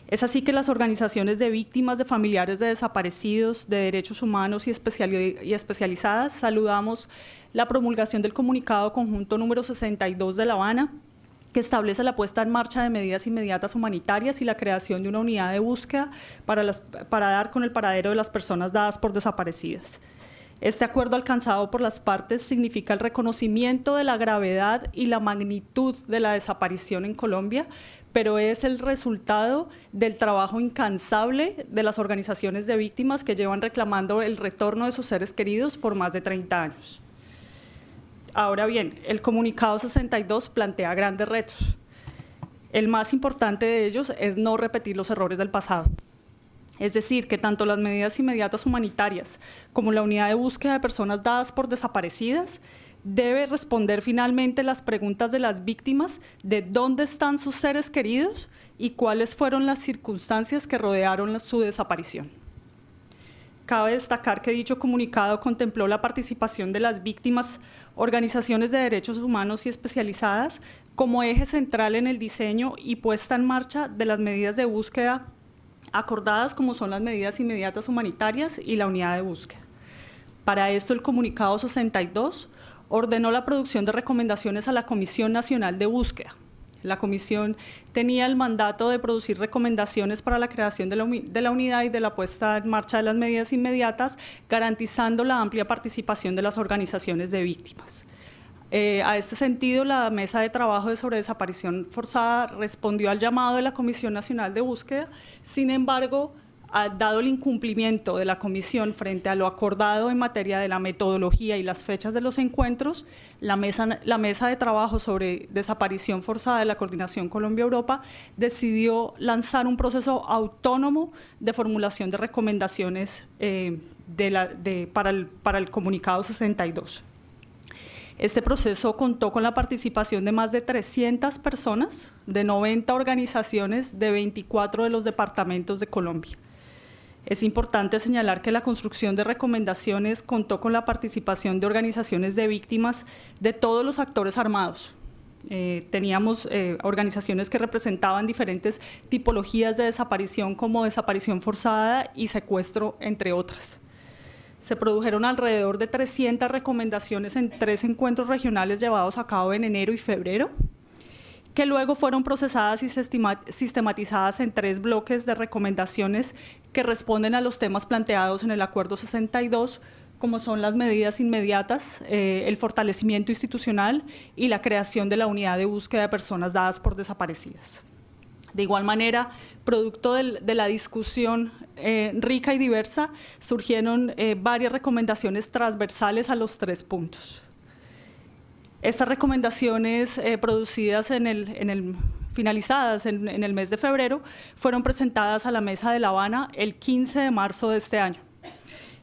Es así que las organizaciones de víctimas, de familiares de desaparecidos, de derechos humanos y, especiali y especializadas, saludamos la promulgación del comunicado conjunto número sesenta y dos de La Habana, que establece la puesta en marcha de medidas inmediatas humanitarias y la creación de una unidad de búsqueda para, las, para dar con el paradero de las personas dadas por desaparecidas. Este acuerdo alcanzado por las partes significa el reconocimiento de la gravedad y la magnitud de la desaparición en Colombia, pero es el resultado del trabajo incansable de las organizaciones de víctimas que llevan reclamando el retorno de sus seres queridos por más de treinta años. Ahora bien, el comunicado sesenta y dos plantea grandes retos. El más importante de ellos es no repetir los errores del pasado. Es decir, que tanto las medidas inmediatas humanitarias como la unidad de búsqueda de personas dadas por desaparecidas debe responder finalmente las preguntas de las víctimas de dónde están sus seres queridos y cuáles fueron las circunstancias que rodearon su desaparición. Cabe destacar que dicho comunicado contempló la participación de las víctimas, organizaciones de derechos humanos y especializadas como eje central en el diseño y puesta en marcha de las medidas de búsqueda acordadas como son las medidas inmediatas humanitarias y la unidad de búsqueda. Para esto el comunicado sesenta y dos ordenó la producción de recomendaciones a la Comisión Nacional de Búsqueda. La comisión tenía el mandato de producir recomendaciones para la creación de la, de la unidad y de la puesta en marcha de las medidas inmediatas, garantizando la amplia participación de las organizaciones de víctimas. Eh, a este sentido, la Mesa de Trabajo de sobre Desaparición Forzada respondió al llamado de la Comisión Nacional de Búsqueda, sin embargo, ha dado el incumplimiento de la comisión frente a lo acordado en materia de la metodología y las fechas de los encuentros, la mesa, la mesa de trabajo sobre desaparición forzada de la Coordinación Colombia-Europa decidió lanzar un proceso autónomo de formulación de recomendaciones eh, de la, de, para, el, para el comunicado sesenta y dos. Este proceso contó con la participación de más de trescientas personas, de noventa organizaciones de veinticuatro de los departamentos de Colombia. Es importante señalar que la construcción de recomendaciones contó con la participación de organizaciones de víctimas de todos los actores armados. Eh, teníamos eh, organizaciones que representaban diferentes tipologías de desaparición como desaparición forzada y secuestro, entre otras. Se produjeron alrededor de trescientas recomendaciones en tres encuentros regionales llevados a cabo en enero y febrero, que luego fueron procesadas y sistematizadas en tres bloques de recomendaciones que responden a los temas planteados en el Acuerdo sesenta y dos, como son las medidas inmediatas, eh, el fortalecimiento institucional y la creación de la unidad de búsqueda de personas dadas por desaparecidas. De igual manera, producto del, de la discusión eh, rica y diversa, surgieron eh, varias recomendaciones transversales a los tres puntos. Estas recomendaciones eh, producidas en el, en el finalizadas en, en el mes de febrero, fueron presentadas a la Mesa de La Habana el quince de marzo de este año.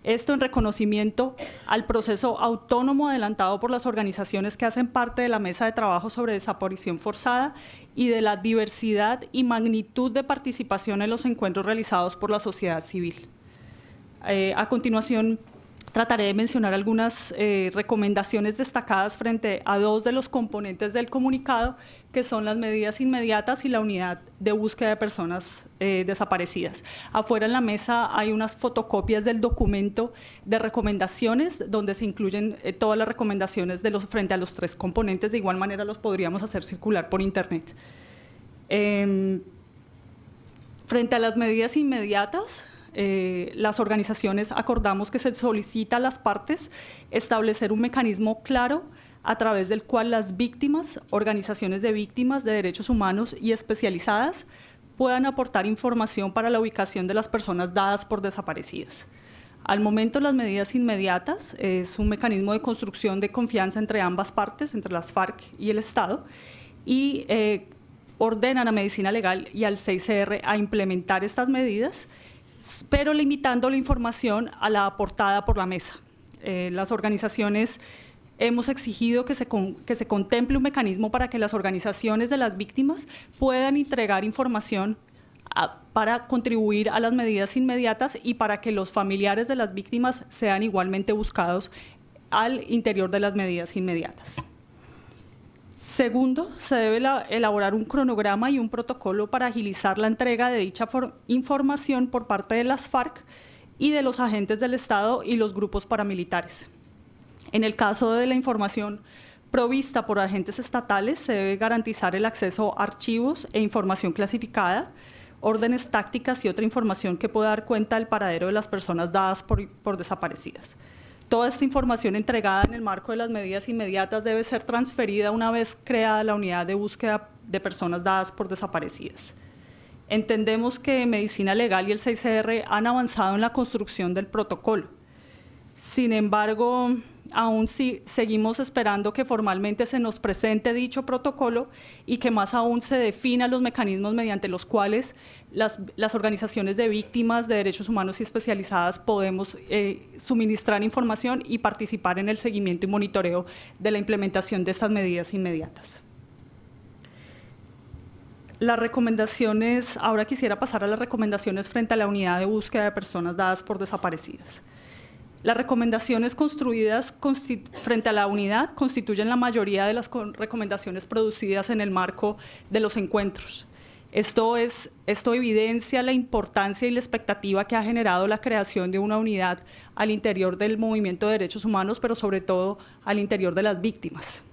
Esto en reconocimiento al proceso autónomo adelantado por las organizaciones que hacen parte de la Mesa de Trabajo sobre Desaparición Forzada y de la diversidad y magnitud de participación en los encuentros realizados por la sociedad civil. Eh, a continuación, trataré de mencionar algunas eh, recomendaciones destacadas frente a dos de los componentes del comunicado, que son las medidas inmediatas y la unidad de búsqueda de personas eh, desaparecidas. Afuera en la mesa hay unas fotocopias del documento de recomendaciones, donde se incluyen eh, todas las recomendaciones de los, frente a los tres componentes. De igual manera los podríamos hacer circular por internet. Eh, frente a las medidas inmediatas, Eh, las organizaciones acordamos que se solicita a las partes establecer un mecanismo claro a través del cual las víctimas, organizaciones de víctimas de derechos humanos y especializadas puedan aportar información para la ubicación de las personas dadas por desaparecidas. Al momento, las medidas inmediatas es un mecanismo de construcción de confianza entre ambas partes, entre las FARC y el Estado, y eh, ordenan a Medicina Legal y al C I C R a implementar estas medidas, pero limitando la información a la aportada por la mesa. Eh, las organizaciones hemos exigido que se, con, que se contemple un mecanismo para que las organizaciones de las víctimas puedan entregar información a, para contribuir a las medidas inmediatas y para que los familiares de las víctimas sean igualmente buscados al interior de las medidas inmediatas. Segundo, se debe elaborar un cronograma y un protocolo para agilizar la entrega de dicha información por parte de las FARC y de los agentes del Estado y los grupos paramilitares. En el caso de la información provista por agentes estatales, se debe garantizar el acceso a archivos e información clasificada, órdenes tácticas y otra información que pueda dar cuenta del paradero de las personas dadas por, por desaparecidas. Toda esta información entregada en el marco de las medidas inmediatas debe ser transferida una vez creada la unidad de búsqueda de personas dadas por desaparecidas. Entendemos que Medicina Legal y el C I C R han avanzado en la construcción del protocolo. Sin embargo, aún sí seguimos esperando que formalmente se nos presente dicho protocolo y que más aún se definan los mecanismos mediante los cuales las, las organizaciones de víctimas de derechos humanos y especializadas podemos eh, suministrar información y participar en el seguimiento y monitoreo de la implementación de estas medidas inmediatas. Las recomendaciones, ahora quisiera pasar a las recomendaciones frente a la unidad de búsqueda de personas dadas por desaparecidas. Las recomendaciones construidas frente a la unidad constituyen la mayoría de las recomendaciones producidas en el marco de los encuentros. Esto, es, esto evidencia la importancia y la expectativa que ha generado la creación de una unidad al interior del movimiento de derechos humanos, pero sobre todo al interior de las víctimas.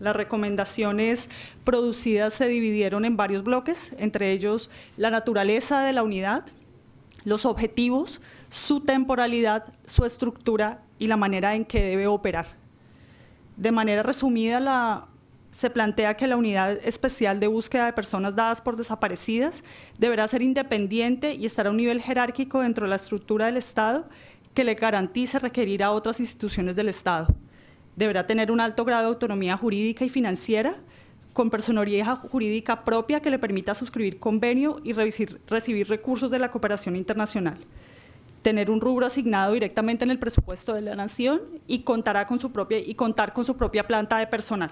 Las recomendaciones producidas se dividieron en varios bloques, entre ellos la naturaleza de la unidad, los objetivos, su temporalidad, su estructura y la manera en que debe operar. De manera resumida, la, se plantea que la unidad especial de búsqueda de personas dadas por desaparecidas deberá ser independiente y estar a un nivel jerárquico dentro de la estructura del Estado que le garantice requerir a otras instituciones del Estado. Deberá tener un alto grado de autonomía jurídica y financiera, con personería jurídica propia que le permita suscribir convenio y recibir recursos de la cooperación internacional, tener un rubro asignado directamente en el presupuesto de la Nación y, contará con su propia, y contar con su propia planta de personal.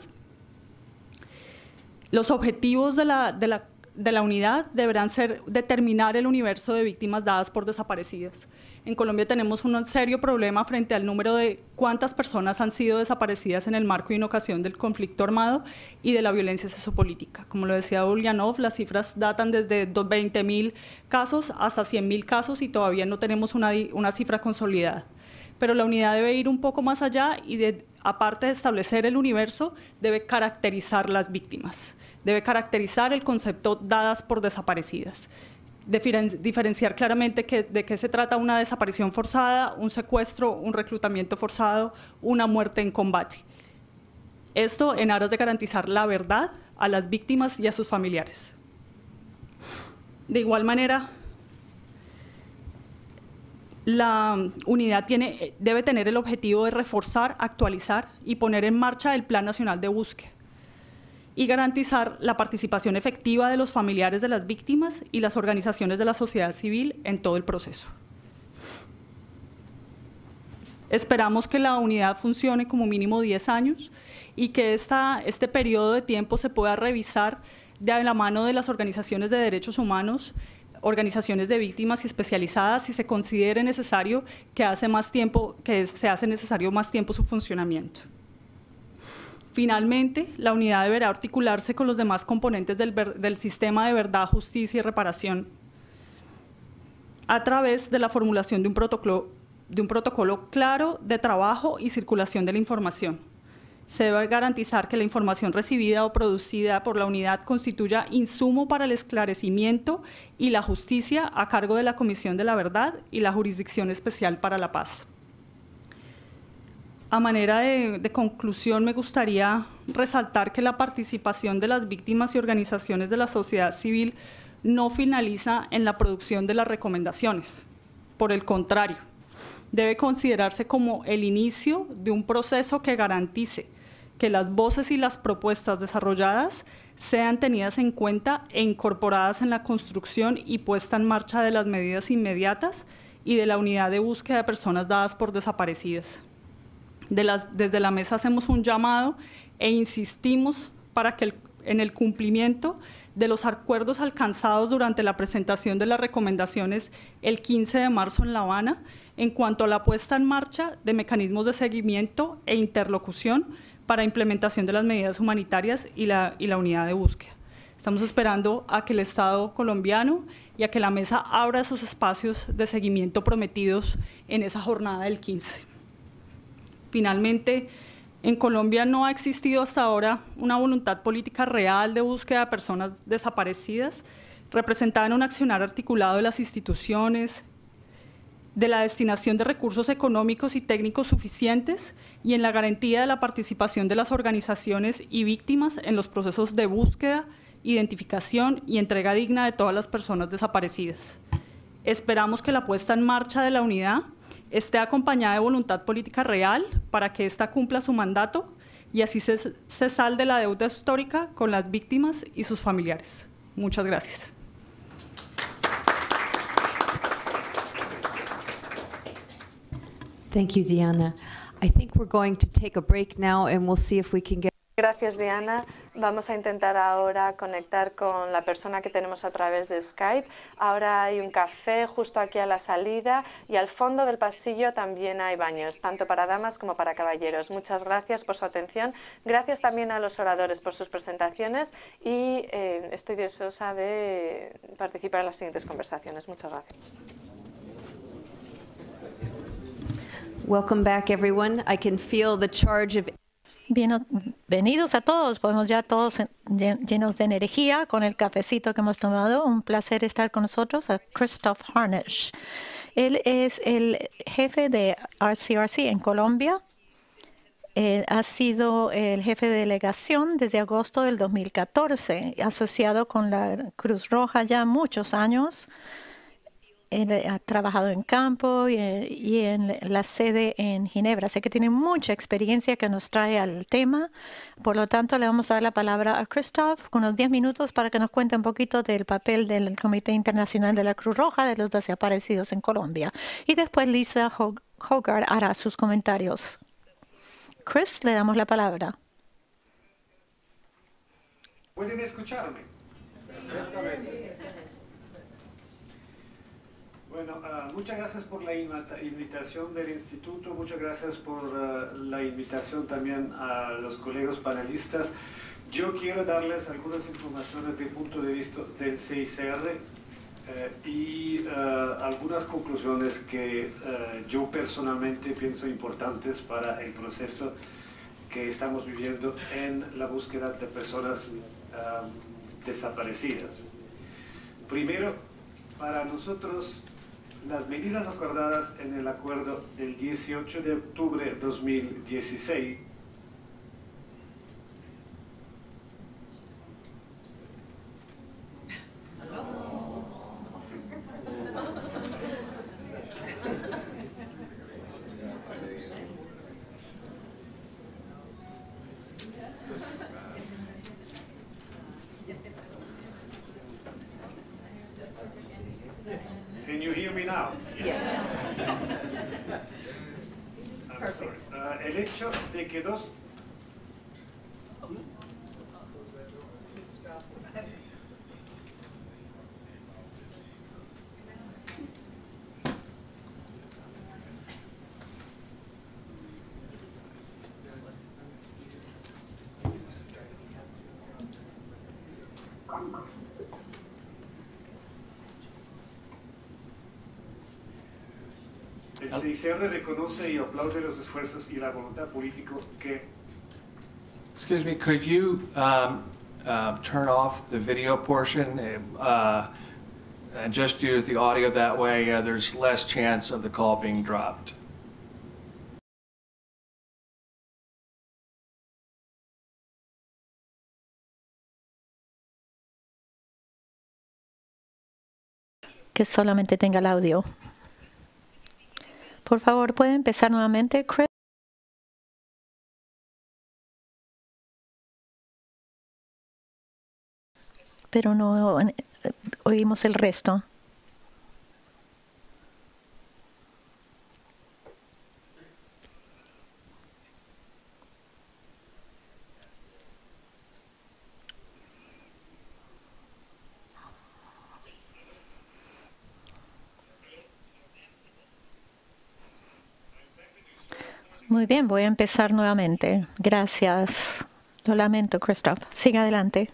Los objetivos de la, de la, de la unidad deberán ser determinar el universo de víctimas dadas por desaparecidas. En Colombia tenemos un serio problema frente al número de cuántas personas han sido desaparecidas en el marco y en ocasión del conflicto armado y de la violencia sociopolítica. Como lo decía Ulianov, las cifras datan desde veinte mil casos hasta cien mil casos y todavía no tenemos una, una cifra consolidada. Pero la unidad debe ir un poco más allá y, de, aparte de establecer el universo, debe caracterizar las víctimas, debe caracterizar el concepto dadas por desaparecidas. Diferenciar claramente que, de qué se trata una desaparición forzada, un secuestro, un reclutamiento forzado, una muerte en combate. Esto en aras de garantizar la verdad a las víctimas y a sus familiares. De igual manera, la unidad tiene, debe tener el objetivo de reforzar, actualizar y poner en marcha el Plan Nacional de Búsqueda. y garantizar la participación efectiva de los familiares de las víctimas y las organizaciones de la sociedad civil en todo el proceso. Esperamos que la unidad funcione como mínimo diez años y que esta, este periodo de tiempo se pueda revisar de la mano de las organizaciones de derechos humanos, organizaciones de víctimas y especializadas, si se considere necesario que, hace más tiempo, que se hace necesario más tiempo su funcionamiento. Finalmente, la unidad deberá articularse con los demás componentes del, del sistema de verdad, justicia y reparación a través de la formulación de un protocolo de un protocolo claro de trabajo y circulación de la información. Se debe garantizar que la información recibida o producida por la unidad constituya insumo para el esclarecimiento y la justicia a cargo de la Comisión de la Verdad y la Jurisdicción Especial para la Paz. A manera de, de conclusión, me gustaría resaltar que la participación de las víctimas y organizaciones de la sociedad civil no finaliza en la producción de las recomendaciones. Por el contrario, debe considerarse como el inicio de un proceso que garantice que las voces y las propuestas desarrolladas sean tenidas en cuenta e incorporadas en la construcción y puesta en marcha de las medidas inmediatas y de la unidad de búsqueda de personas dadas por desaparecidas. De las, desde la mesa hacemos un llamado e insistimos para que el, en el cumplimiento de los acuerdos alcanzados durante la presentación de las recomendaciones el quince de marzo en La Habana, en cuanto a la puesta en marcha de mecanismos de seguimiento e interlocución para implementación de las medidas humanitarias y la, y la unidad de búsqueda. Estamos esperando a que el Estado colombiano y a que la mesa abra esos espacios de seguimiento prometidos en esa jornada del quince. Finalmente, en Colombia no ha existido hasta ahora una voluntad política real de búsqueda de personas desaparecidas, representada en un accionar articulado de las instituciones, de la destinación de recursos económicos y técnicos suficientes y en la garantía de la participación de las organizaciones y víctimas en los procesos de búsqueda, identificación y entrega digna de todas las personas desaparecidas. Esperamos que la puesta en marcha de la unidad esté acompañada de voluntad política real para que ésta cumpla su mandato y así se, se salde la deuda histórica con las víctimas y sus familiares. Muchas gracias. Thank you, Diana. I think we're going to take a break now and we'll see if we can get... Gracias, Diana. Vamos a intentar ahora conectar con la persona que tenemos a través de Skype. Ahora hay un café justo aquí a la salida y al fondo del pasillo también hay baños, tanto para damas como para caballeros. Muchas gracias por su atención. Gracias también a los oradores por sus presentaciones y eh, estoy deseosa de participar en las siguientes conversaciones. Muchas gracias. Welcome back, everyone. I can feel the charge of... Bienvenidos a todos. Podemos ya todos llenos de energía con el cafecito que hemos tomado. Un placer estar con nosotros a Christoph Harnisch. Él es el jefe de I C R C en Colombia. Eh, ha sido el jefe de delegación desde agosto del dos mil catorce, asociado con la Cruz Roja ya muchos años. Él ha trabajado en campo y, y en la sede en Ginebra. Sé que tiene mucha experiencia que nos trae al tema. Por lo tanto, le vamos a dar la palabra a Christoph con unos diez minutos para que nos cuente un poquito del papel del Comité Internacional de la Cruz Roja de los Desaparecidos en Colombia. Y después Lisa Haugaard hará sus comentarios. Chris, le damos la palabra. ¿Pueden escucharme? Perfectamente. Bueno, uh, muchas gracias por la invitación del instituto, muchas gracias por uh, la invitación también a los colegas panelistas. Yo quiero darles algunas informaciones del punto de vista del C I C R eh, y uh, algunas conclusiones que uh, yo personalmente pienso importantes para el proceso que estamos viviendo en la búsqueda de personas uh, desaparecidas. Primero, para nosotros, las medidas acordadas en el acuerdo del dieciocho de octubre de dos mil dieciséis hear me now? Yes. I'm sorry. Uh, el hecho de que dos... El I C R reconoce y aplaude los esfuerzos y la voluntad política que... Excuse me, could you um, uh, turn off the video portion uh, and just use the audio that way? Uh, there's less chance of the call being dropped. Que solamente tenga el audio. Por favor, ¿puede empezar nuevamente, Chris? Pero no oímos el resto. Muy bien, voy a empezar nuevamente. Gracias. Lo lamento, Christoph. Siga adelante.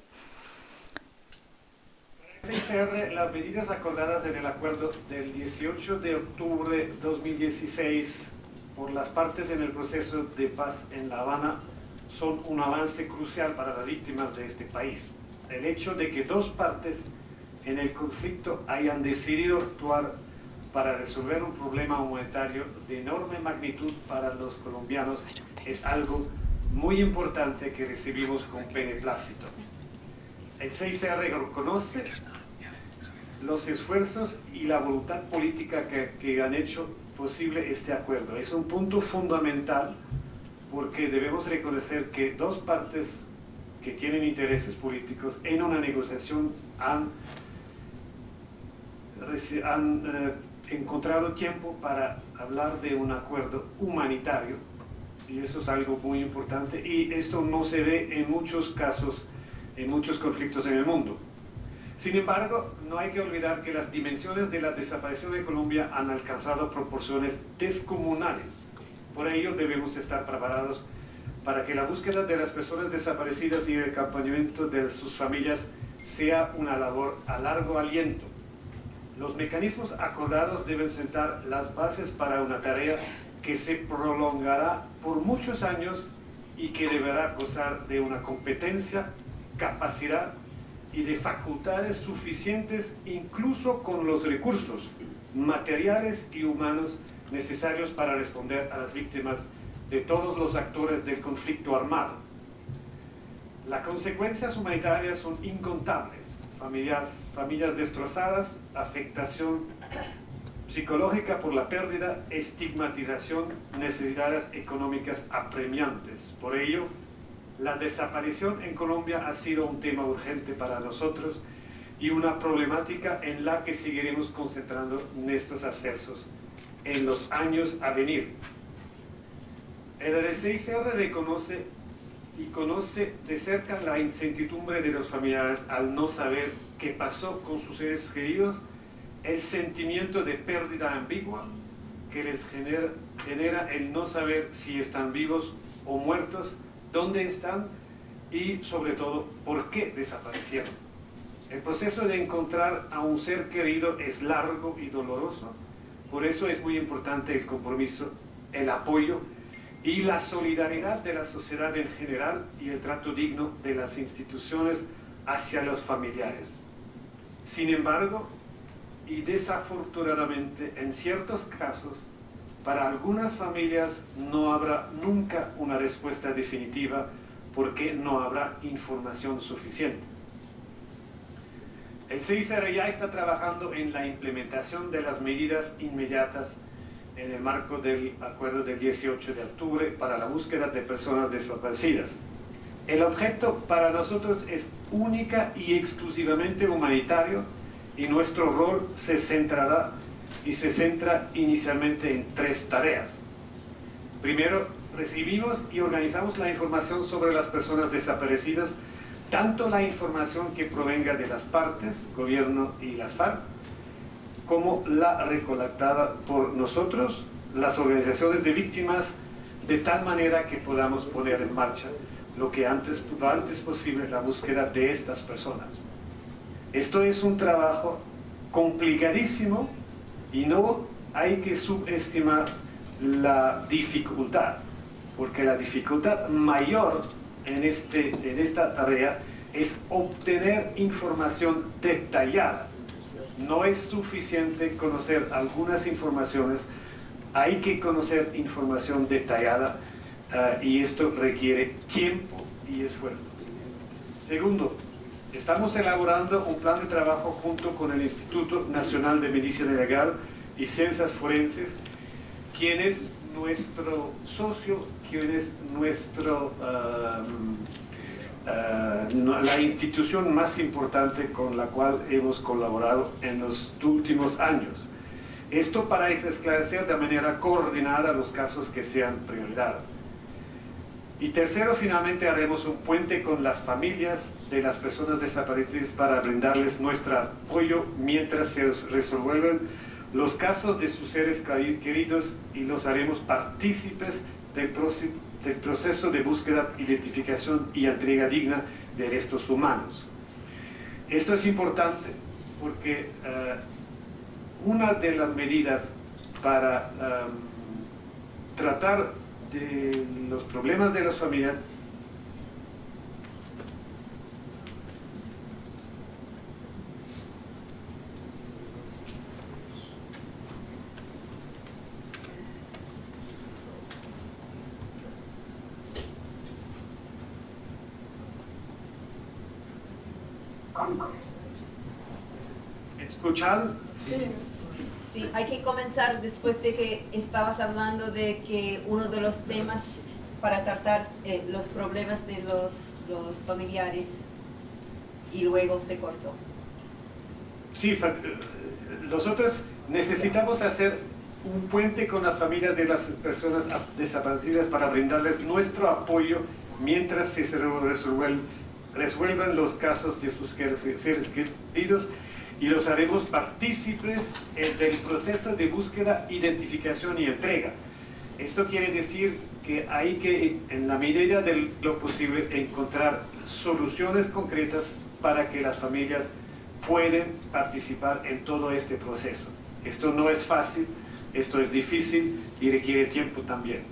I C R, las medidas acordadas en el acuerdo del dieciocho de octubre de dos mil dieciséis por las partes en el proceso de paz en La Habana son un avance crucial para las víctimas de este país. El hecho de que dos partes en el conflicto hayan decidido actuar para resolver un problema humanitario de enorme magnitud para los colombianos es algo muy importante que recibimos con beneplácito. El I C R reconoce los esfuerzos y la voluntad política que, que han hecho posible este acuerdo. Es un punto fundamental porque debemos reconocer que dos partes que tienen intereses políticos en una negociación han, han eh, encontrado tiempo para hablar de un acuerdo humanitario, y eso es algo muy importante, y esto no se ve en muchos casos, en muchos conflictos en el mundo. Sin embargo, no hay que olvidar que las dimensiones de la desaparición de Colombia han alcanzado proporciones descomunales. Por ello debemos estar preparados para que la búsqueda de las personas desaparecidas y el acompañamiento de sus familias sea una labor a largo aliento. Los mecanismos acordados deben sentar las bases para una tarea que se prolongará por muchos años y que deberá gozar de una competencia, capacidad y de facultades suficientes, incluso con los recursos materiales y humanos necesarios para responder a las víctimas de todos los actores del conflicto armado. Las consecuencias humanitarias son incontables. Familias, familias destrozadas, afectación psicológica por la pérdida, estigmatización, necesidades económicas apremiantes. Por ello, la desaparición en Colombia ha sido un tema urgente para nosotros y una problemática en la que seguiremos concentrando nuestros esfuerzos en los años a venir. El I C R reconoce y conoce de cerca la incertidumbre de los familiares al no saber qué pasó con sus seres queridos, el sentimiento de pérdida ambigua que les genera, genera el no saber si están vivos o muertos, dónde están y, sobre todo, por qué desaparecieron. El proceso de encontrar a un ser querido es largo y doloroso, por eso es muy importante el compromiso, el apoyo y la solidaridad de la sociedad en general y el trato digno de las instituciones hacia los familiares. Sin embargo, y desafortunadamente, en ciertos casos, para algunas familias no habrá nunca una respuesta definitiva porque no habrá información suficiente. El I C R ya está trabajando en la implementación de las medidas inmediatas en el marco del acuerdo del dieciocho de octubre para la búsqueda de personas desaparecidas. El objeto para nosotros es única y exclusivamente humanitario y nuestro rol se centrará y se centra inicialmente en tres tareas. Primero, recibimos y organizamos la información sobre las personas desaparecidas, tanto la información que provenga de las partes, gobierno y las FARC, como la recolectada por nosotros, las organizaciones de víctimas, de tal manera que podamos poner en marcha lo que antes, lo antes posible la búsqueda de estas personas. Esto es un trabajo complicadísimo y no hay que subestimar la dificultad, porque la dificultad mayor en, este, en esta tarea es obtener información detallada. No es suficiente conocer algunas informaciones, hay que conocer información detallada uh, y esto requiere tiempo y esfuerzo. Segundo, estamos elaborando un plan de trabajo junto con el Instituto Nacional de Medicina Legal y Ciencias Forenses, quien es nuestro socio, quien es nuestro, um, uh, la institución más importante con la cual hemos colaborado en los últimos años. Esto para esclarecer de manera coordinada los casos que sean prioridad. Y tercero, finalmente haremos un puente con las familias de las personas desaparecidas para brindarles nuestro apoyo mientras se resuelven los casos de sus seres queridos y los haremos partícipes del, del proceso de búsqueda, identificación y entrega digna de estos humanos. Esto es importante porque uh, una de las medidas para um, tratar de los problemas de las familias ¿Escuchar? Sí. Sí, hay que comenzar después de que estabas hablando de que uno de los temas para tratar eh, los problemas de los, los familiares y luego se cortó. Sí, nosotros necesitamos hacer un puente con las familias de las personas desaparecidas para brindarles nuestro apoyo mientras se resuelven resuelvan los casos de sus seres queridos y los haremos partícipes del proceso de búsqueda, identificación y entrega. Esto quiere decir que hay que, en la medida de lo posible, encontrar soluciones concretas para que las familias puedan participar en todo este proceso. Esto no es fácil, esto es difícil y requiere tiempo también.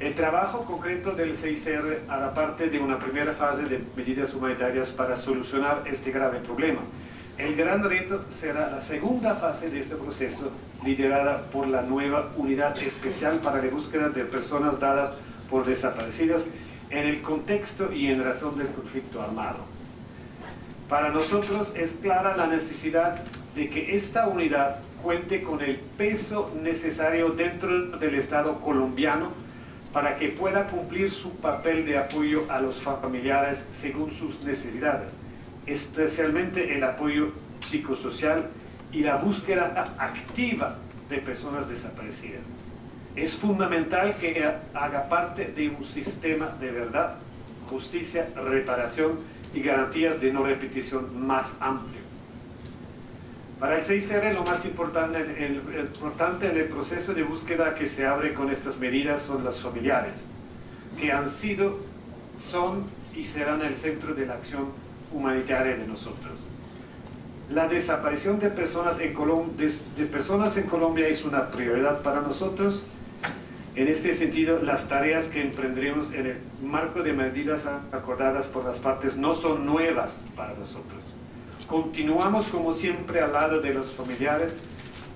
El trabajo concreto del C I C R hará parte de una primera fase de medidas humanitarias para solucionar este grave problema. El gran reto será la segunda fase de este proceso, liderada por la nueva Unidad Especial para la Búsqueda de Personas Dadas por Desaparecidas en el contexto y en razón del conflicto armado. Para nosotros es clara la necesidad de que esta unidad cuente con el peso necesario dentro del Estado colombiano para que pueda cumplir su papel de apoyo a los familiares según sus necesidades, especialmente el apoyo psicosocial y la búsqueda activa de personas desaparecidas. Es fundamental que haga parte de un sistema de verdad, justicia, reparación y garantías de no repetición más amplio. Para el C I C R lo más importante, el, el, importante en el proceso de búsqueda que se abre con estas medidas son los familiares, que han sido, son y serán el centro de la acción humanitaria de nosotros. La desaparición de personas en, Colom de, de personas en Colombia es una prioridad para nosotros. En este sentido, las tareas que emprenderemos en el marco de medidas acordadas por las partes no son nuevas para nosotros. Continuamos como siempre al lado de los familiares,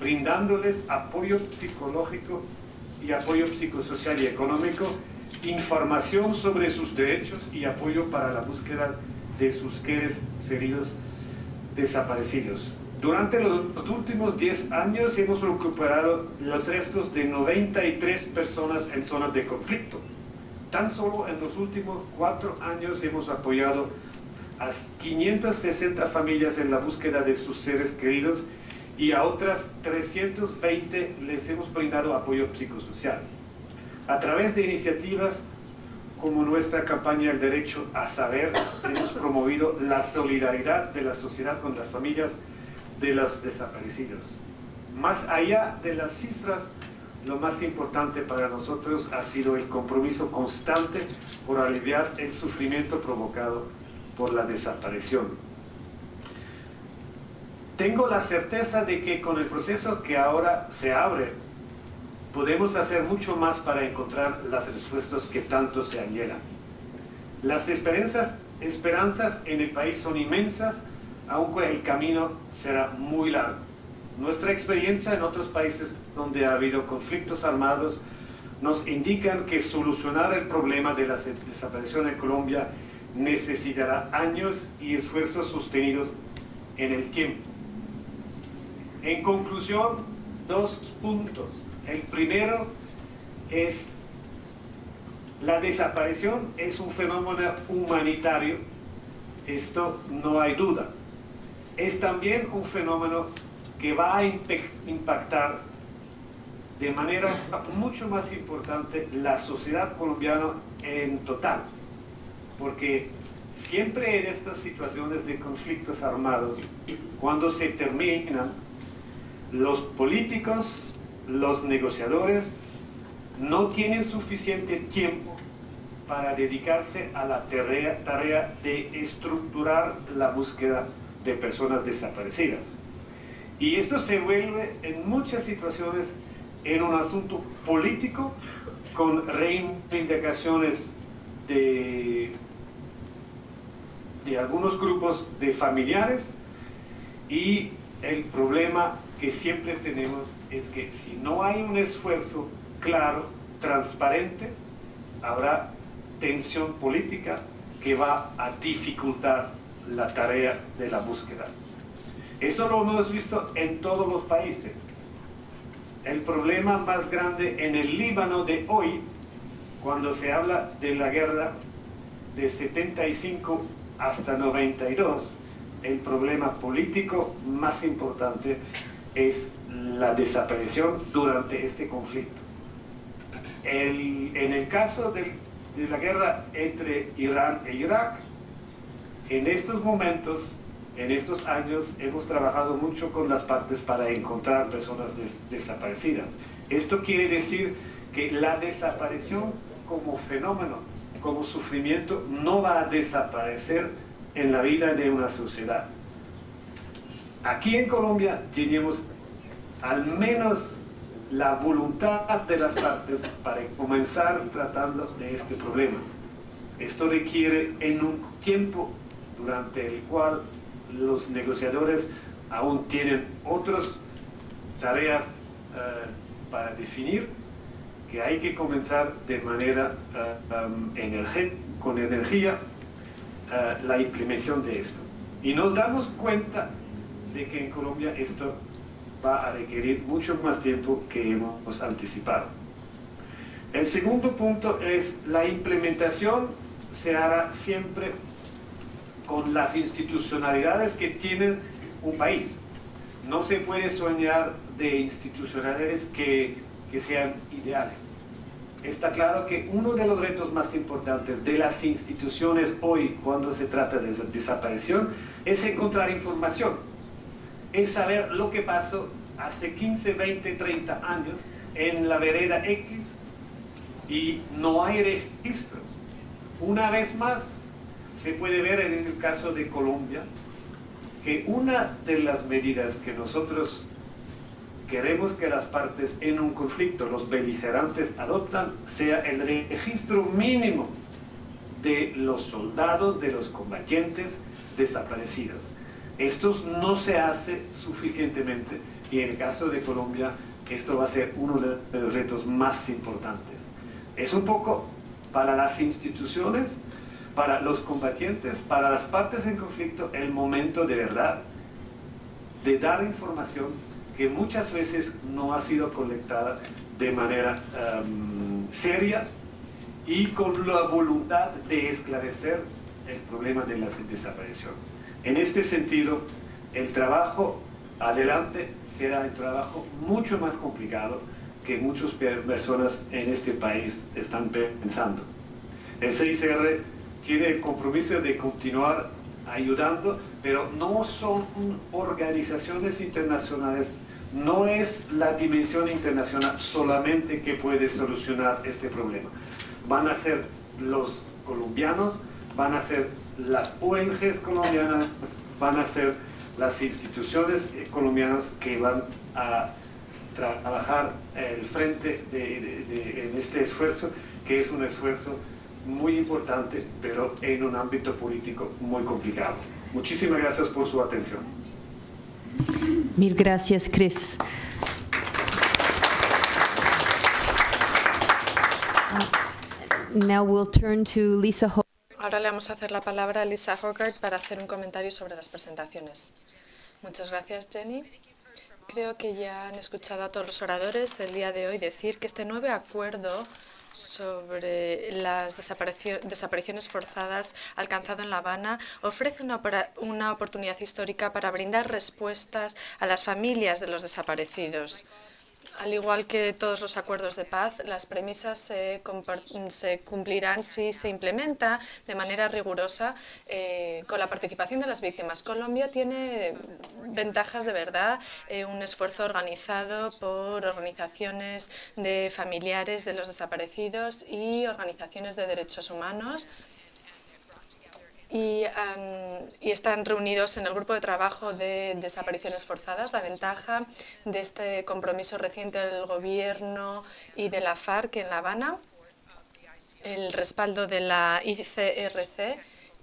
brindándoles apoyo psicológico y apoyo psicosocial y económico, información sobre sus derechos y apoyo para la búsqueda de sus seres queridos desaparecidos. Durante los últimos diez años hemos recuperado los restos de noventa y tres personas en zonas de conflicto. Tan solo en los últimos cuatro años hemos apoyado a quinientas sesenta familias en la búsqueda de sus seres queridos y a otras trescientas veinte les hemos brindado apoyo psicosocial a través de iniciativas como nuestra campaña El Derecho a Saber. Hemos promovido la solidaridad de la sociedad con las familias de los desaparecidos. Más allá de las cifras, lo más importante para nosotros ha sido el compromiso constante por aliviar el sufrimiento provocado por la desaparición. Tengo la certeza de que con el proceso que ahora se abre, podemos hacer mucho más para encontrar las respuestas que tanto se anhelan. Las esperanzas, esperanzas en el país son inmensas, aunque el camino será muy largo. Nuestra experiencia en otros países donde ha habido conflictos armados nos indican que solucionar el problema de la desaparición en Colombia necesitará años y esfuerzos sostenidos en el tiempo. En conclusión, dos puntos. El primero es, la desaparición es un fenómeno humanitario, esto no hay duda. Es también un fenómeno que va a impactar de manera mucho más importante la sociedad colombiana en total, porque siempre en estas situaciones de conflictos armados, cuando se terminan, los políticos, los negociadores no tienen suficiente tiempo para dedicarse a la tarea, tarea de estructurar la búsqueda de personas desaparecidas. Y esto se vuelve en muchas situaciones en un asunto político con reivindicaciones de, de algunos grupos de familiares, y el problema que siempre tenemos es que si no hay un esfuerzo claro, transparente, habrá tensión política que va a dificultar la tarea de la búsqueda. Eso lo hemos visto en todos los países. El problema más grande en el Líbano de hoy, cuando se habla de la guerra de setenta y cinco hasta noventa y dos, el problema político más importante es la desaparición durante este conflicto. El, en el caso de, de la guerra entre Irán e Irak, en estos momentos, en estos años, hemos trabajado mucho con las partes para encontrar personas des, desaparecidas. Esto quiere decir que la desaparición como fenómeno, como sufrimiento, no va a desaparecer en la vida de una sociedad. Aquí en Colombia tenemos al menos la voluntad de las partes para comenzar tratando de este problema. Esto requiere en un tiempo durante el cual los negociadores aún tienen otras tareas uh, para definir, que hay que comenzar de manera uh, um, energe- con energía uh, la implementación de esto. Y nos damos cuenta de que en Colombia esto va a requerir mucho más tiempo que hemos anticipado. El segundo punto es la implementación se hará siempre con las institucionalidades que tiene un país. No se puede soñar de institucionalidades que, que sean ideales. Está claro que uno de los retos más importantes de las instituciones hoy cuando se trata de desaparición es encontrar información, es saber lo que pasó hace quince, veinte, treinta años en la vereda X y no hay registros. Una vez más, se puede ver en el caso de Colombia que una de las medidas que nosotros queremos que las partes en un conflicto, los beligerantes, adoptan, sea el registro mínimo de los soldados, de los combatientes desaparecidos. Estos no se hace suficientemente y en el caso de Colombia esto va a ser uno de los retos más importantes. Es un poco para las instituciones, para los combatientes, para las partes en conflicto, el momento de verdad de dar información que muchas veces no ha sido colectada de manera um, seria y con la voluntad de esclarecer el problema de la desaparición. En este sentido, el trabajo adelante será el trabajo mucho más complicado que muchas personas en este país están pensando. El C I C R tiene el compromiso de continuar ayudando, pero no son organizaciones internacionales, no es la dimensión internacional solamente que puede solucionar este problema. Van a ser los colombianos, van a ser las O N Ges colombianas, van a ser las instituciones colombianas que van a trabajar al frente de, de, de, en este esfuerzo, que es un esfuerzo muy importante, pero en un ámbito político muy complicado. Muchísimas gracias por su atención. Mil gracias, Chris. Now we'll turn to Lisa Haugaard. Ahora le vamos a hacer la palabra a Lisa Haugaard para hacer un comentario sobre las presentaciones. Muchas gracias, Jenny. Creo que ya han escuchado a todos los oradores el día de hoy decir que este nuevo acuerdo sobre las desapariciones forzadas alcanzado en La Habana ofrece una, una oportunidad histórica para brindar respuestas a las familias de los desaparecidos. Al igual que todos los acuerdos de paz, las premisas se, se cumplirán si se implementa de manera rigurosa eh, con la participación de las víctimas. Colombia tiene ventajas de verdad, eh, un esfuerzo organizado por organizaciones de familiares de los desaparecidos y organizaciones de derechos humanos. Y, um, y están reunidos en el grupo de trabajo de desapariciones forzadas. La ventaja de este compromiso reciente del gobierno y de la FARC en La Habana, el respaldo de la I C R C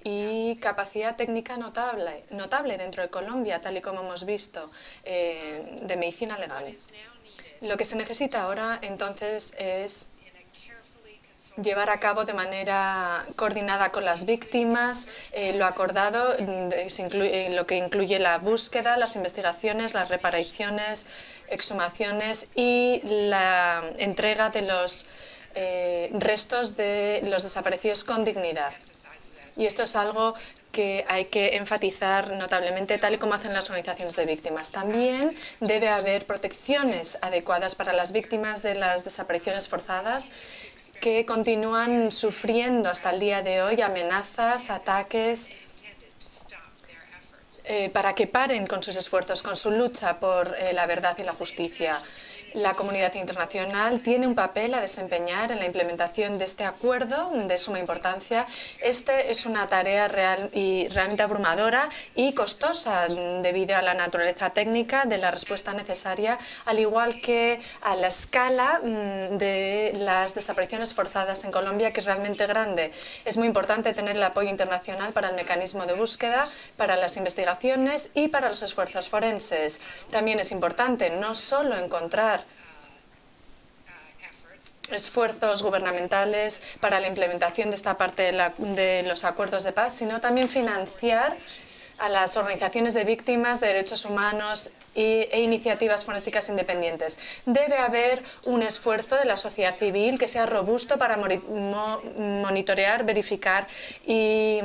y capacidad técnica notable, notable dentro de Colombia, tal y como hemos visto, eh, de medicina legal. Lo que se necesita ahora, entonces, es llevar a cabo de manera coordinada con las víctimas eh, lo acordado, incluye, lo que incluye la búsqueda, las investigaciones, las reparaciones, exhumaciones y la entrega de los eh, restos de los desaparecidos con dignidad. Y esto es algo que hay que enfatizar notablemente, tal y como hacen las organizaciones de víctimas. También debe haber protecciones adecuadas para las víctimas de las desapariciones forzadas que continúan sufriendo hasta el día de hoy amenazas, ataques, eh, para que paren con sus esfuerzos, con su lucha por eh, la verdad y la justicia. La comunidad internacional tiene un papel a desempeñar en la implementación de este acuerdo de suma importancia. Esta es una tarea real y realmente abrumadora y costosa debido a la naturaleza técnica de la respuesta necesaria, al igual que a la escala de las desapariciones forzadas en Colombia, que es realmente grande. Es muy importante tener el apoyo internacional para el mecanismo de búsqueda, para las investigaciones y para los esfuerzos forenses. También es importante no solo encontrar esfuerzos gubernamentales para la implementación de esta parte de, la, de los acuerdos de paz, sino también financiar a las organizaciones de víctimas, de derechos humanos e, e iniciativas forensicas independientes. Debe haber un esfuerzo de la sociedad civil que sea robusto para mori, mo, monitorear, verificar y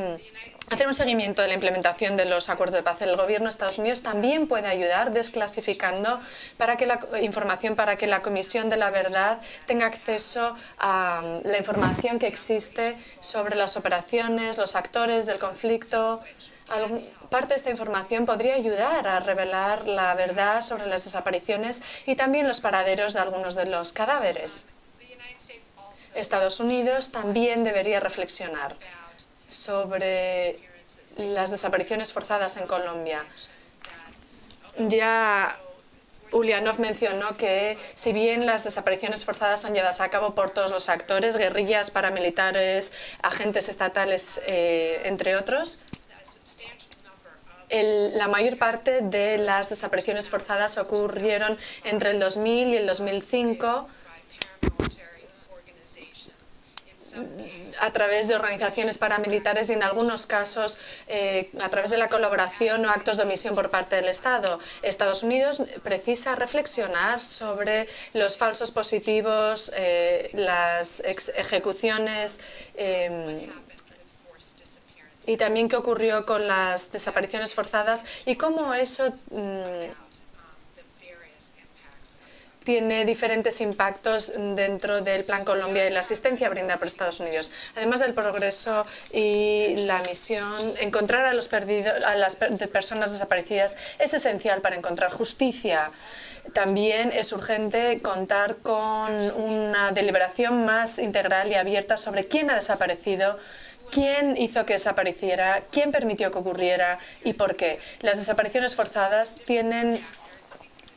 hacer un seguimiento de la implementación de los acuerdos de paz. El gobierno de Estados Unidos también puede ayudar desclasificando para que la información para que la Comisión de la Verdad tenga acceso a la información que existe sobre las operaciones, los actores del conflicto. Parte de esta información podría ayudar a revelar la verdad sobre las desapariciones y también los paraderos de algunos de los cadáveres. Estados Unidos también debería reflexionar sobre las desapariciones forzadas en Colombia. Ya Ulianov mencionó que, si bien las desapariciones forzadas son llevadas a cabo por todos los actores, guerrillas, paramilitares, agentes estatales, eh, entre otros, el, la mayor parte de las desapariciones forzadas ocurrieron entre el dos mil y el dos mil cinco, a través de organizaciones paramilitares y en algunos casos eh, a través de la colaboración o actos de omisión por parte del Estado. Estados Unidos precisa reflexionar sobre los falsos positivos, eh, las ejecuciones eh, y también qué ocurrió con las desapariciones forzadas y cómo eso mm, tiene diferentes impactos dentro del Plan Colombia y la asistencia brindada por Estados Unidos. Además del progreso y la misión, encontrar a, los perdidos, a las personas desaparecidas es esencial para encontrar justicia. También es urgente contar con una deliberación más integral y abierta sobre quién ha desaparecido, quién hizo que desapareciera, quién permitió que ocurriera y por qué. Las desapariciones forzadas tienen...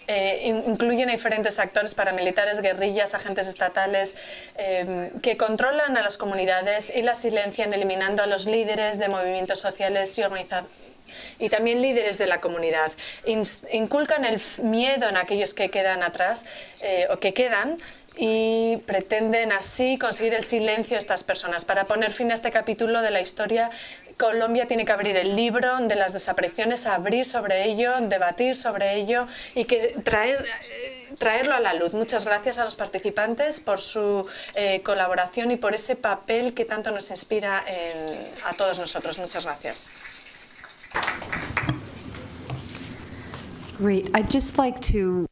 Eh, incluyen a diferentes actores paramilitares, guerrillas, agentes estatales eh, que controlan a las comunidades y las silencian, eliminando a los líderes de movimientos sociales y organizaciones y también líderes de la comunidad. Inculcan el miedo en aquellos que quedan atrás eh, o que quedan y pretenden así conseguir el silencio de estas personas. Para poner fin a este capítulo de la historia, Colombia tiene que abrir el libro de las desapariciones, abrir sobre ello, debatir sobre ello y que traer, traerlo a la luz. Muchas gracias a los participantes por su eh, colaboración y por ese papel que tanto nos inspira eh, a todos nosotros. Muchas gracias. Great. I'd just like to...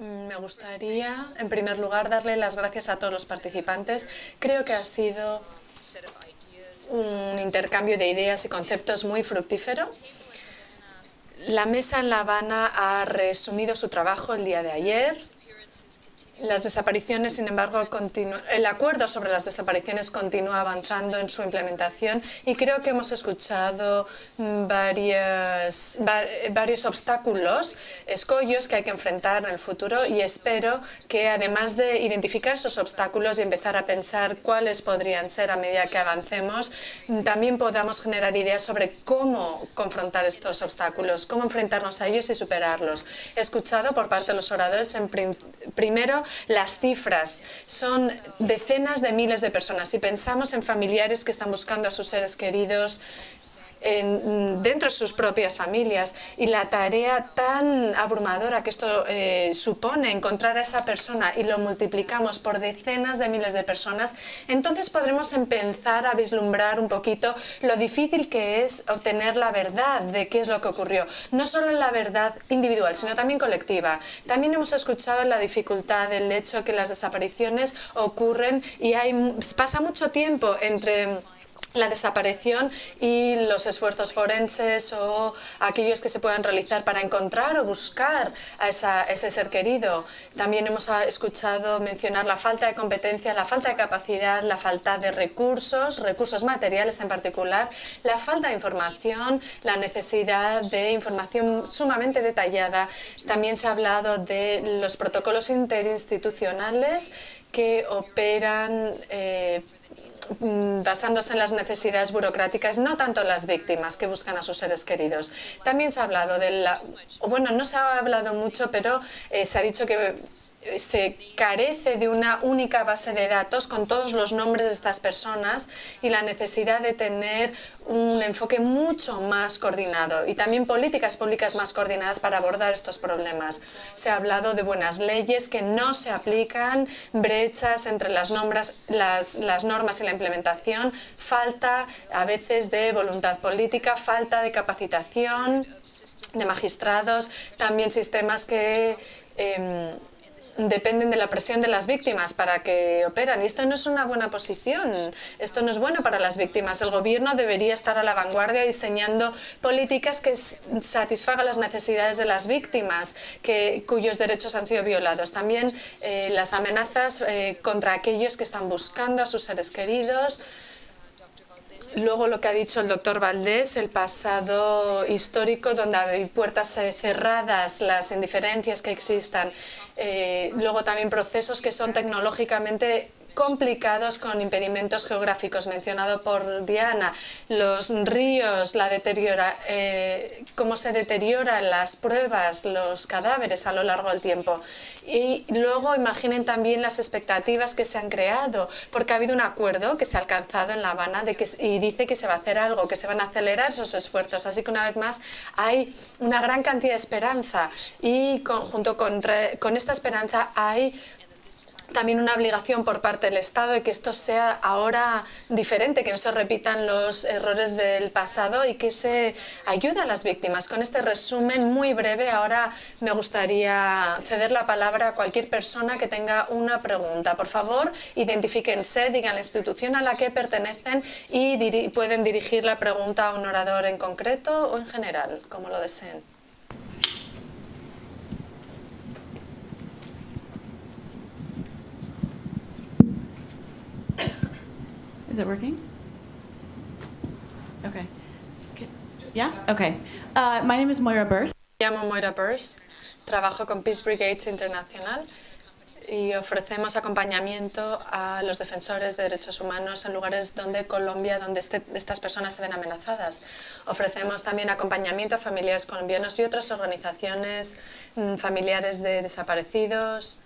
Me gustaría, en primer lugar, darle las gracias a todos los participantes. Creo que ha sido un intercambio de ideas y conceptos muy fructífero. La mesa en La Habana ha resumido su trabajo el día de ayer. Las desapariciones, sin embargo, el acuerdo sobre las desapariciones continúa avanzando en su implementación y creo que hemos escuchado varias, va varios obstáculos, escollos que hay que enfrentar en el futuro y espero que además de identificar esos obstáculos y empezar a pensar cuáles podrían ser a medida que avancemos, también podamos generar ideas sobre cómo confrontar estos obstáculos, cómo enfrentarnos a ellos y superarlos. He escuchado por parte de los oradores en prim primero las cifras son decenas de miles de personas. Si pensamos en familiares que están buscando a sus seres queridos en, dentro de sus propias familias y la tarea tan abrumadora que esto eh, supone encontrar a esa persona y lo multiplicamos por decenas de miles de personas, entonces podremos empezar a vislumbrar un poquito lo difícil que es obtener la verdad de qué es lo que ocurrió. No solo la verdad individual, sino también colectiva. También hemos escuchado la dificultad del hecho que las desapariciones ocurren y hay, pasa mucho tiempo entre la desaparición y los esfuerzos forenses o aquellos que se puedan realizar para encontrar o buscar a esa, ese ser querido. También hemos escuchado mencionar la falta de competencia, la falta de capacidad, la falta de recursos, recursos materiales en particular, la falta de información, la necesidad de información sumamente detallada. También se ha hablado de los protocolos interinstitucionales que operan eh, basándose en las necesidades burocráticas, no tanto las víctimas que buscan a sus seres queridos. También se ha hablado de la... Bueno, no se ha hablado mucho, pero eh, se ha dicho que se carece de una única base de datos con todos los nombres de estas personas y la necesidad de tener un enfoque mucho más coordinado y también políticas públicas más coordinadas para abordar estos problemas. Se ha hablado de buenas leyes que no se aplican, brechas entre las normas, las, las normas y la implementación, falta a veces de voluntad política, falta de capacitación de magistrados, también sistemas que... Eh, dependen de la presión de las víctimas para que operan. Y esto no es una buena posición, esto no es bueno para las víctimas. El gobierno debería estar a la vanguardia diseñando políticas que satisfagan las necesidades de las víctimas que, cuyos derechos han sido violados. También eh, las amenazas eh, contra aquellos que están buscando a sus seres queridos. Luego lo que ha dicho el doctor Valdés, el pasado histórico donde hay puertas cerradas, las indiferencias que existan. Eh, luego también procesos que son tecnológicamente complicados con impedimentos geográficos, mencionado por Diana, los ríos, la deteriora, eh, cómo se deterioran las pruebas, los cadáveres a lo largo del tiempo. Y luego imaginen también las expectativas que se han creado, porque ha habido un acuerdo que se ha alcanzado en La Habana de que, y dice que se va a hacer algo, que se van a acelerar esos esfuerzos. Así que una vez más hay una gran cantidad de esperanza y con, junto con, con esta esperanza hay también una obligación por parte del Estado de que esto sea ahora diferente, que no se repitan los errores del pasado y que se ayude a las víctimas. Con este resumen muy breve, ahora me gustaría ceder la palabra a cualquier persona que tenga una pregunta. Por favor, identifíquense, digan la institución a la que pertenecen y diri- pueden dirigir la pregunta a un orador en concreto o en general, como lo deseen. Is it working? Okay. Yeah? Okay. Uh, my name is Moira Burse. Me llamo Moira Burse. Trabajo con Peace Brigades International y ofrecemos acompañamiento a los defensores de derechos humanos en lugares donde Colombia, donde este, estas personas se ven amenazadas. Ofrecemos también acompañamiento a familiares colombianos y otras organizaciones, familiares de desaparecidos.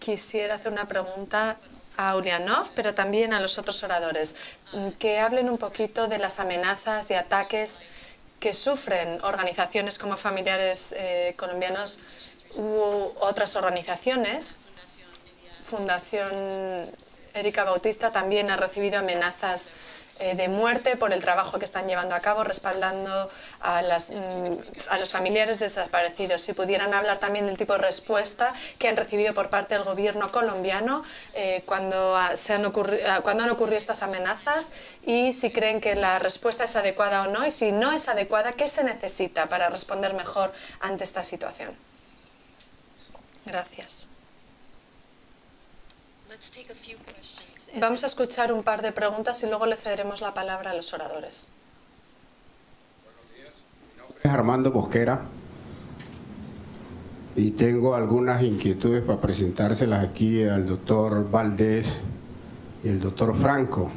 Quisiera hacer una pregunta a Ulianov, pero también a los otros oradores, que hablen un poquito de las amenazas y ataques que sufren organizaciones como Familiares eh, Colombianos u otras organizaciones. Fundación Erika Bautista también ha recibido amenazas eh, de muerte por el trabajo que están llevando a cabo, respaldando a, las, a los familiares desaparecidos. Si pudieran hablar también del tipo de respuesta que han recibido por parte del gobierno colombiano eh, cuando, se han cuando han ocurrido estas amenazas y si creen que la respuesta es adecuada o no, y si no es adecuada, ¿qué se necesita para responder mejor ante esta situación? Gracias. Vamos a escuchar un par de preguntas y luego le cederemos la palabra a los oradores. Buenos días, mi nombre es Armando Mosquera y tengo algunas inquietudes para presentárselas aquí al doctor Valdez y el doctor Franco.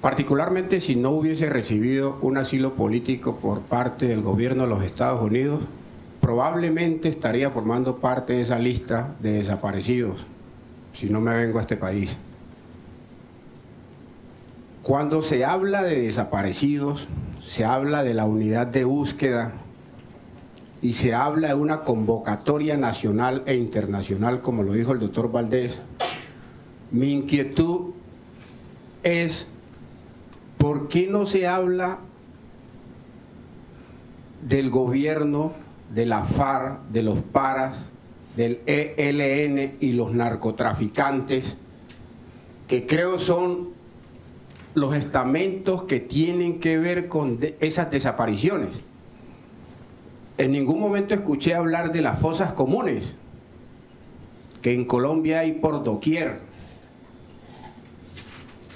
Particularmente si no hubiese recibido un asilo político por parte del gobierno de los Estados Unidos, probablemente estaría formando parte de esa lista de desaparecidos. Si no me vengo a este país. Cuando se habla de desaparecidos, se habla de la unidad de búsqueda y se habla de una convocatoria nacional e internacional, como lo dijo el doctor Valdez. Mi inquietud es ¿por qué no se habla del gobierno, de la FARC, de los paras, del E L N y los narcotraficantes, que creo son los estamentos que tienen que ver con de esas desapariciones? En ningún momento escuché hablar de las fosas comunes, que en Colombia hay por doquier.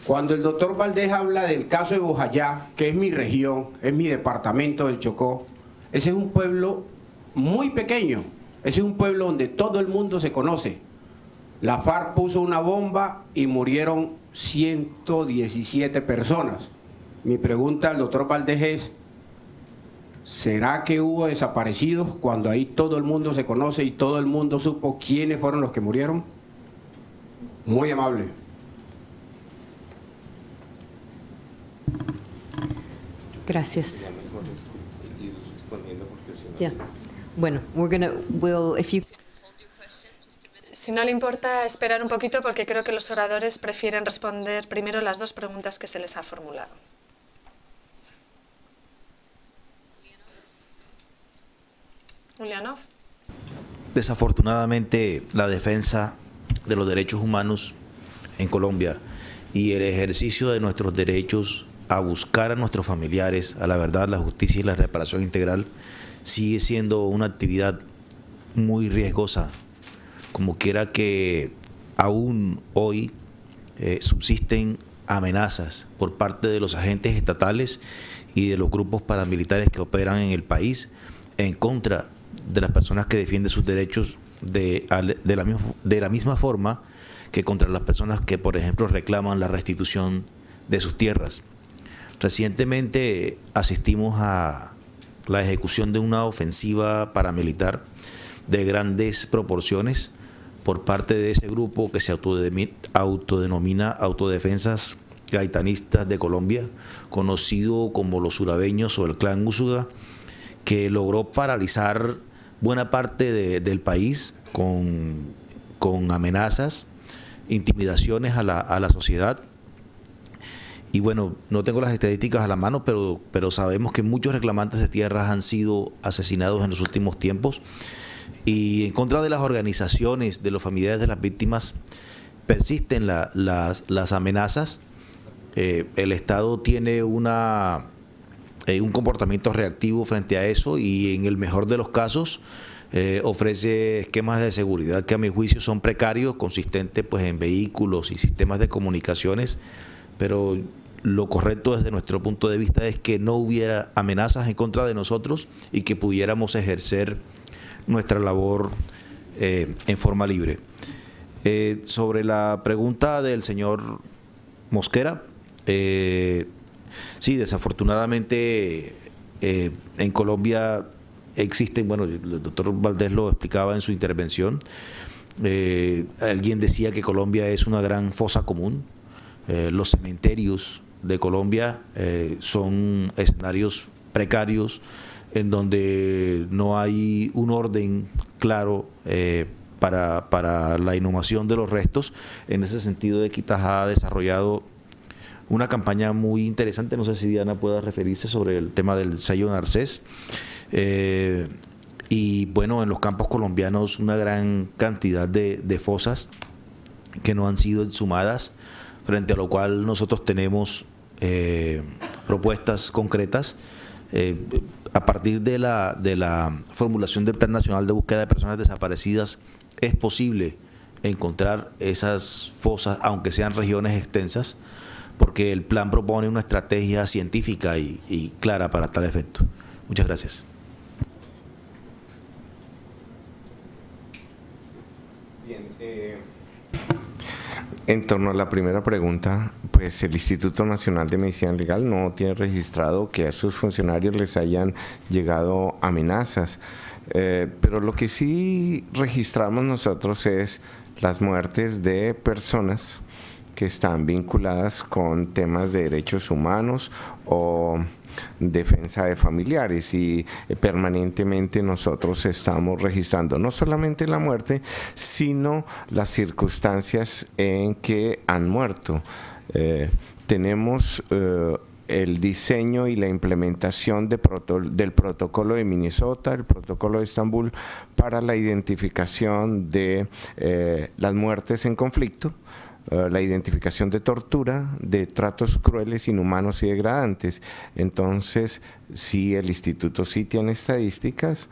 Cuando el doctor Valdez habla del caso de Bojayá, que es mi región, es mi departamento del Chocó, ese es un pueblo muy pequeño. Ese es un pueblo donde todo el mundo se conoce. La FARC puso una bomba y murieron ciento diecisiete personas. Mi pregunta al doctor Valdez es, ¿será que hubo desaparecidos cuando ahí todo el mundo se conoce y todo el mundo supo quiénes fueron los que murieron? Muy amable. Gracias. Ya. Bueno, we're gonna, we'll, if you... Si no le importa esperar un poquito, porque creo que los oradores prefieren responder primero las dos preguntas que se les ha formulado. Ulianov. Desafortunadamente, la defensa de los derechos humanos en Colombia y el ejercicio de nuestros derechos a buscar a nuestros familiares, a la verdad, la justicia y la reparación integral, sigue siendo una actividad muy riesgosa, como quiera que aún hoy eh, subsisten amenazas por parte de los agentes estatales y de los grupos paramilitares que operan en el país en contra de las personas que defienden sus derechos de, de, la, de la misma forma que contra las personas que, por ejemplo, reclaman la restitución de sus tierras. Recientemente asistimos a la ejecución de una ofensiva paramilitar de grandes proporciones por parte de ese grupo que se autodenomina Autodefensas Gaitanistas de Colombia, conocido como los Surabeños o el Clan Úsuga, que logró paralizar buena parte de, del país con, con amenazas, intimidaciones a la, a la sociedad. Y bueno, no tengo las estadísticas a la mano, pero, pero sabemos que muchos reclamantes de tierras han sido asesinados en los últimos tiempos. Y en contra de las organizaciones, de los familiares de las víctimas, persisten la, las, las amenazas. Eh, el Estado tiene una, eh, un comportamiento reactivo frente a eso y en el mejor de los casos eh, ofrece esquemas de seguridad que a mi juicio son precarios, consistentes pues, en vehículos y sistemas de comunicaciones, pero lo correcto desde nuestro punto de vista es que no hubiera amenazas en contra de nosotros y que pudiéramos ejercer nuestra labor eh, en forma libre. Eh, sobre la pregunta del señor Mosquera, eh, sí, desafortunadamente eh, en Colombia existen, bueno, el doctor Valdez lo explicaba en su intervención, eh, alguien decía que Colombia es una gran fosa común. Eh, los cementerios de Colombia eh, son escenarios precarios en donde no hay un orden claro eh, para, para la inhumación de los restos. En ese sentido, Equitas ha desarrollado una campaña muy interesante, no sé si Diana pueda referirse sobre el tema del sello Narcés. Eh, y bueno, en los campos colombianos una gran cantidad de, de fosas que no han sido exhumadas, frente a lo cual nosotros tenemos eh, propuestas concretas eh, a partir de la, de la formulación del Plan Nacional de Búsqueda de Personas Desaparecidas. Es posible encontrar esas fosas, aunque sean regiones extensas, porque el plan propone una estrategia científica y, y clara para tal efecto. Muchas gracias. Bien, eh... en torno a la primera pregunta, pues el Instituto Nacional de Medicina Legal no tiene registrado que a sus funcionarios les hayan llegado amenazas, eh, pero lo que sí registramos nosotros es las muertes de personas que están vinculadas con temas de derechos humanos o defensa de familiares, y permanentemente nosotros estamos registrando no solamente la muerte, sino las circunstancias en que han muerto. Eh, tenemos eh, el diseño y la implementación de proto del protocolo de Minnesota, el protocolo de Estambul, para la identificación de eh, las muertes en conflicto, la identificación de tortura, de tratos crueles, inhumanos y degradantes. Entonces, sí, el instituto sí tiene estadísticas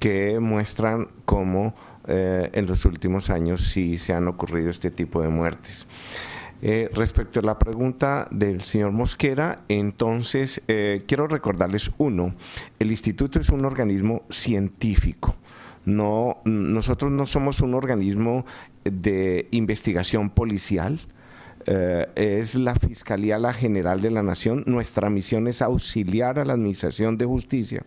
que muestran cómo eh, en los últimos años sí se han ocurrido este tipo de muertes. Eh, respecto a la pregunta del señor Mosquera, entonces eh, quiero recordarles uno, el instituto es un organismo científico. No, nosotros no somos un organismo de investigación policial, eh, es la Fiscalía General de la Nación. Nuestra misión es auxiliar a la Administración de Justicia,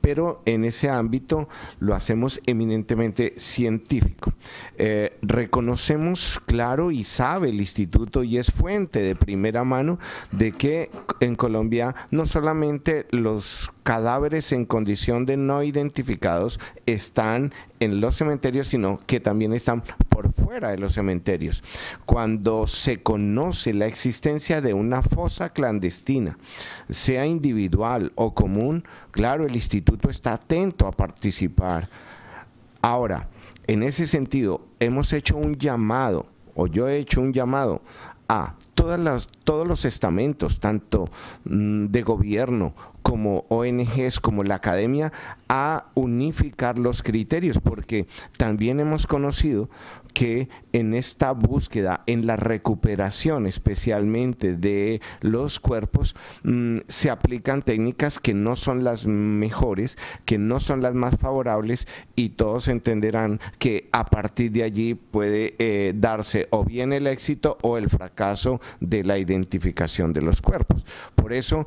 pero en ese ámbito lo hacemos eminentemente científico. Eh, reconocemos, claro, y sabe el instituto y es fuente de primera mano de que en Colombia no solamente los cadáveres en condición de no identificados están en los cementerios, sino que también están por fuera de los cementerios. Cuando se conoce la existencia de una fosa clandestina, sea individual o común, claro, el instituto está atento a participar. Ahora, en ese sentido, hemos hecho un llamado, o yo he hecho un llamado a todas las, todos los estamentos, tanto de gobierno como O N Ges, como la academia, a unificar los criterios, porque también hemos conocido que en esta búsqueda, en la recuperación especialmente de los cuerpos, mmm, se aplican técnicas que no son las mejores, que no son las más favorables, y todos entenderán que a partir de allí puede eh, darse o bien el éxito o el fracaso de la identificación de los cuerpos. Por eso,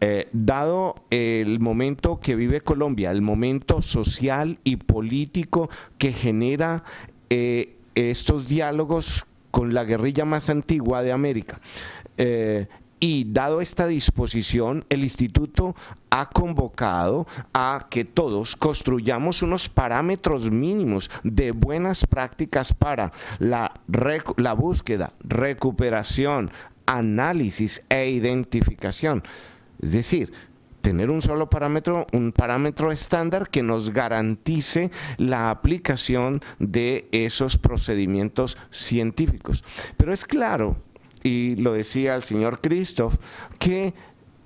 Eh, dado el momento que vive Colombia, el momento social y político que genera eh, estos diálogos con la guerrilla más antigua de América, eh, Y dado esta disposición, el Instituto ha convocado a que todos construyamos unos parámetros mínimos de buenas prácticas para la, la búsqueda, recuperación, análisis e identificación. Es decir, tener un solo parámetro, un parámetro estándar que nos garantice la aplicación de esos procedimientos científicos. Pero es claro, y lo decía el señor Christoph, que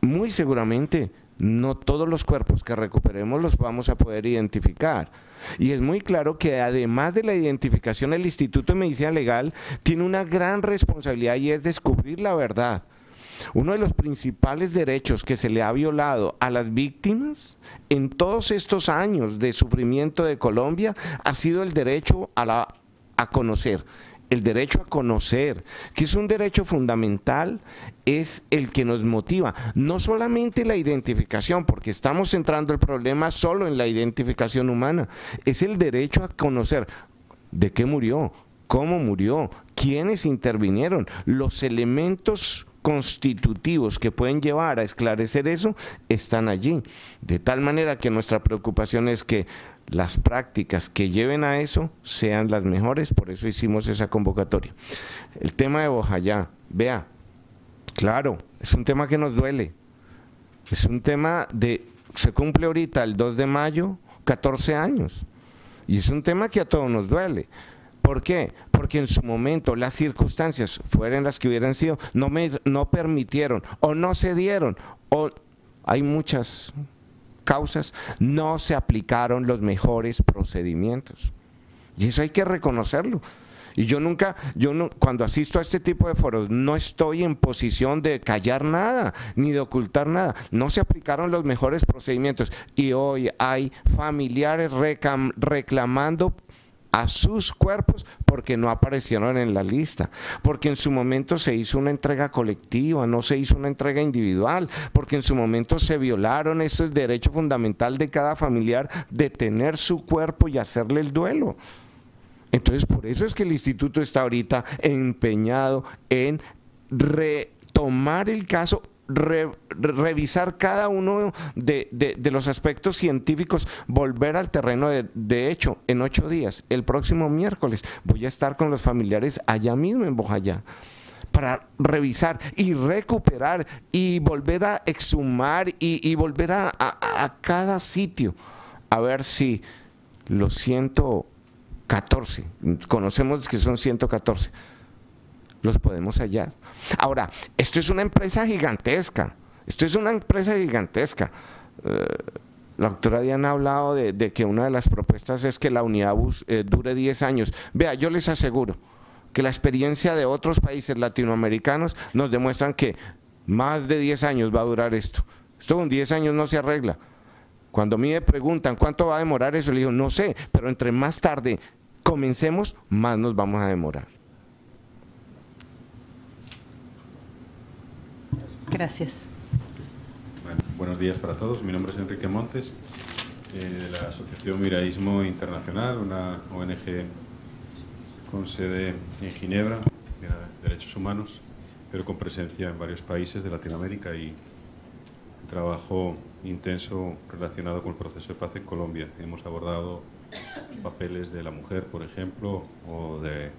muy seguramente no todos los cuerpos que recuperemos los vamos a poder identificar. Y es muy claro que además de la identificación, el Instituto de Medicina Legal tiene una gran responsabilidad y es descubrir la verdad. Uno de los principales derechos que se le ha violado a las víctimas en todos estos años de sufrimiento de Colombia ha sido el derecho a, la, a conocer. El derecho a conocer, que es un derecho fundamental, es el que nos motiva. No solamente la identificación, porque estamos centrando el problema solo en la identificación humana, es el derecho a conocer de qué murió, cómo murió, quiénes intervinieron, los elementos constitutivos que pueden llevar a esclarecer eso están allí. De tal manera que nuestra preocupación es que las prácticas que lleven a eso sean las mejores, por eso hicimos esa convocatoria. El tema de Bojayá, vea, claro, es un tema que nos duele, es un tema de, se cumple ahorita el dos de mayo, catorce años, y es un tema que a todos nos duele. ¿Por qué? Porque en su momento las circunstancias, fueran las que hubieran sido, no, me, no permitieron o no se dieron, o hay muchas causas, no se aplicaron los mejores procedimientos. Y eso hay que reconocerlo. Y yo nunca, yo no, cuando asisto a este tipo de foros, no estoy en posición de callar nada, ni de ocultar nada. No se aplicaron los mejores procedimientos. Y hoy hay familiares recam, reclamando a sus cuerpos porque no aparecieron en la lista, porque en su momento se hizo una entrega colectiva, no se hizo una entrega individual, porque en su momento se violaron ese derecho fundamental de cada familiar de tener su cuerpo y hacerle el duelo. Entonces, por eso es que el Instituto está ahorita empeñado en retomar el caso, Re, revisar cada uno de, de, de los aspectos científicos, volver al terreno de, de hecho en ocho días, el próximo miércoles voy a estar con los familiares allá mismo en Bojayá para revisar y recuperar y volver a exhumar y, y volver a, a, a cada sitio a ver si los ciento catorce, conocemos que son ciento catorce, los podemos hallar. Ahora, esto es una empresa gigantesca, esto es una empresa gigantesca. Eh, la doctora Diana ha hablado de, de que una de las propuestas es que la unidad bus, eh, dure diez años. Vea, yo les aseguro que la experiencia de otros países latinoamericanos nos demuestran que más de diez años va a durar esto. Esto con diez años no se arregla. Cuando a mí me preguntan cuánto va a demorar eso, le digo, no sé, pero entre más tarde comencemos, más nos vamos a demorar. Gracias. Bueno, buenos días para todos. Mi nombre es Enrique Montes, eh, de la Asociación Miraísmo Internacional, una O N G con sede en Ginebra, de derechos humanos, pero con presencia en varios países de Latinoamérica y un trabajo intenso relacionado con el proceso de paz en Colombia. Hemos abordado los papeles de la mujer, por ejemplo, o de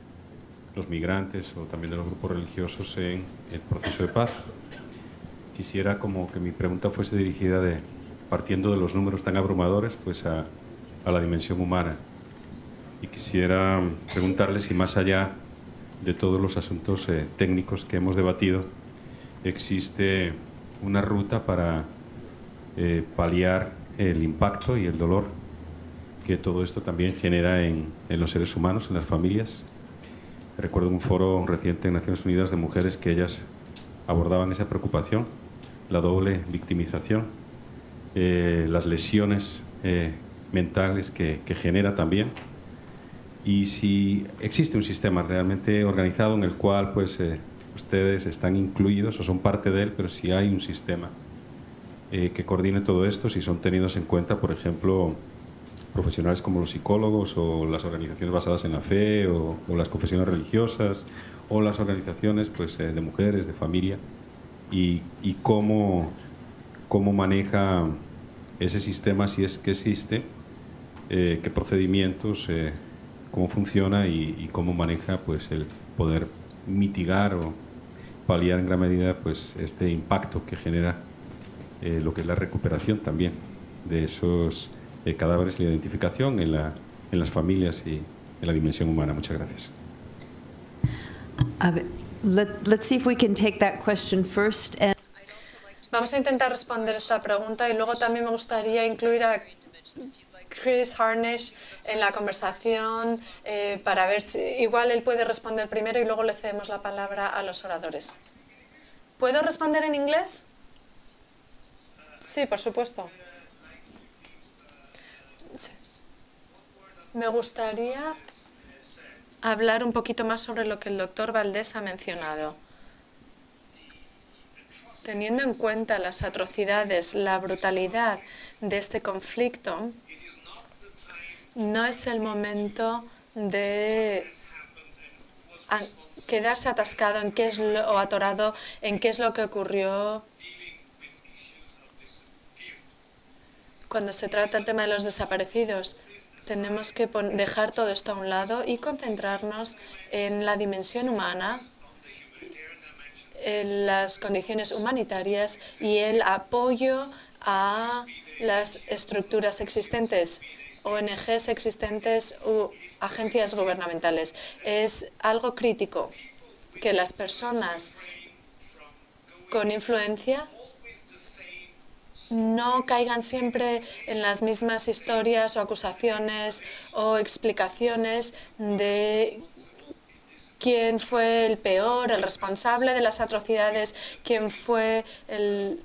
los migrantes o también de los grupos religiosos en el proceso de paz. Quisiera como que mi pregunta fuese dirigida, de, partiendo de los números tan abrumadores, pues a, a la dimensión humana. Y quisiera preguntarle si más allá de todos los asuntos eh, técnicos que hemos debatido, existe una ruta para eh, paliar el impacto y el dolor que todo esto también genera en, en los seres humanos, en las familias. Recuerdo un foro reciente en Naciones Unidas de mujeres que ellas abordaban esa preocupación, la doble victimización, eh, las lesiones eh, mentales que, que genera también, y si existe un sistema realmente organizado en el cual pues eh, ustedes están incluidos o son parte de él, pero si hay un sistema eh, que coordine todo esto, si son tenidos en cuenta, por ejemplo, profesionales como los psicólogos o las organizaciones basadas en la fe o, o las confesiones religiosas o las organizaciones pues, de mujeres, de familia, y, y cómo, cómo maneja ese sistema, si es que existe, eh, qué procedimientos, eh, cómo funciona y, y cómo maneja pues el poder mitigar o paliar en gran medida pues este impacto que genera eh, lo que es la recuperación también de esos eh, cadáveres y la identificación en, la, en las familias y en la dimensión humana. Muchas gracias. Vamos a intentar responder esta pregunta y luego también me gustaría incluir a Chris Harnisch en la conversación eh, para ver si igual él puede responder primero y luego le cedemos la palabra a los oradores. ¿Puedo responder en inglés? Sí, por supuesto. Sí. Me gustaría hablar un poquito más sobre lo que el doctor Valdés ha mencionado. Teniendo en cuenta las atrocidades, la brutalidad de este conflicto, no es el momento de quedarse atascado en qué es lo, o atorado en qué es lo que ocurrió cuando se trata el tema de los desaparecidos. Tenemos que dejar todo esto a un lado y concentrarnos en la dimensión humana, en las condiciones humanitarias y el apoyo a las estructuras existentes, O N Ges existentes u agencias gubernamentales. Es algo crítico que las personas con influencia no caigan siempre en las mismas historias o acusaciones o explicaciones de quién fue el peor, el responsable de las atrocidades, quién fue el,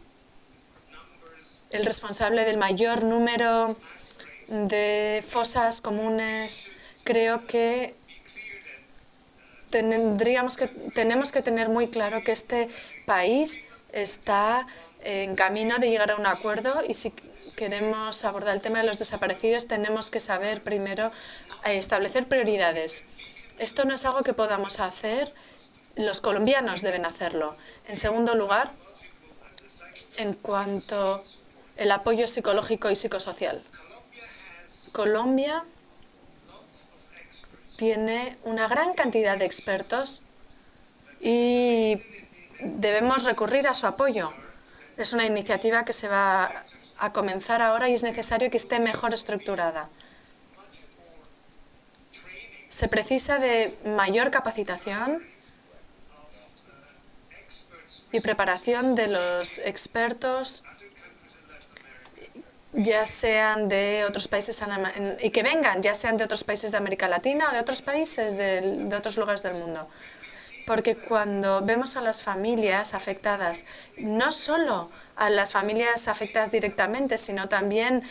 el responsable del mayor número de fosas comunes. Creo que tendríamos que tenemos que tener muy claro que este país está en camino de llegar a un acuerdo y si queremos abordar el tema de los desaparecidos tenemos que saber primero establecer prioridades. Esto no es algo que podamos hacer, los colombianos deben hacerlo. En segundo lugar, en cuanto al apoyo psicológico y psicosocial. Colombia tiene una gran cantidad de expertos y debemos recurrir a su apoyo. Es una iniciativa que se va a comenzar ahora y es necesario que esté mejor estructurada. Se precisa de mayor capacitación y preparación de los expertos, ya sean de otros países y que vengan, ya sean de otros países de América Latina o de otros países de, de otros lugares del mundo. Porque cuando vemos a las familias afectadas, no solo a las familias afectadas directamente, sino también,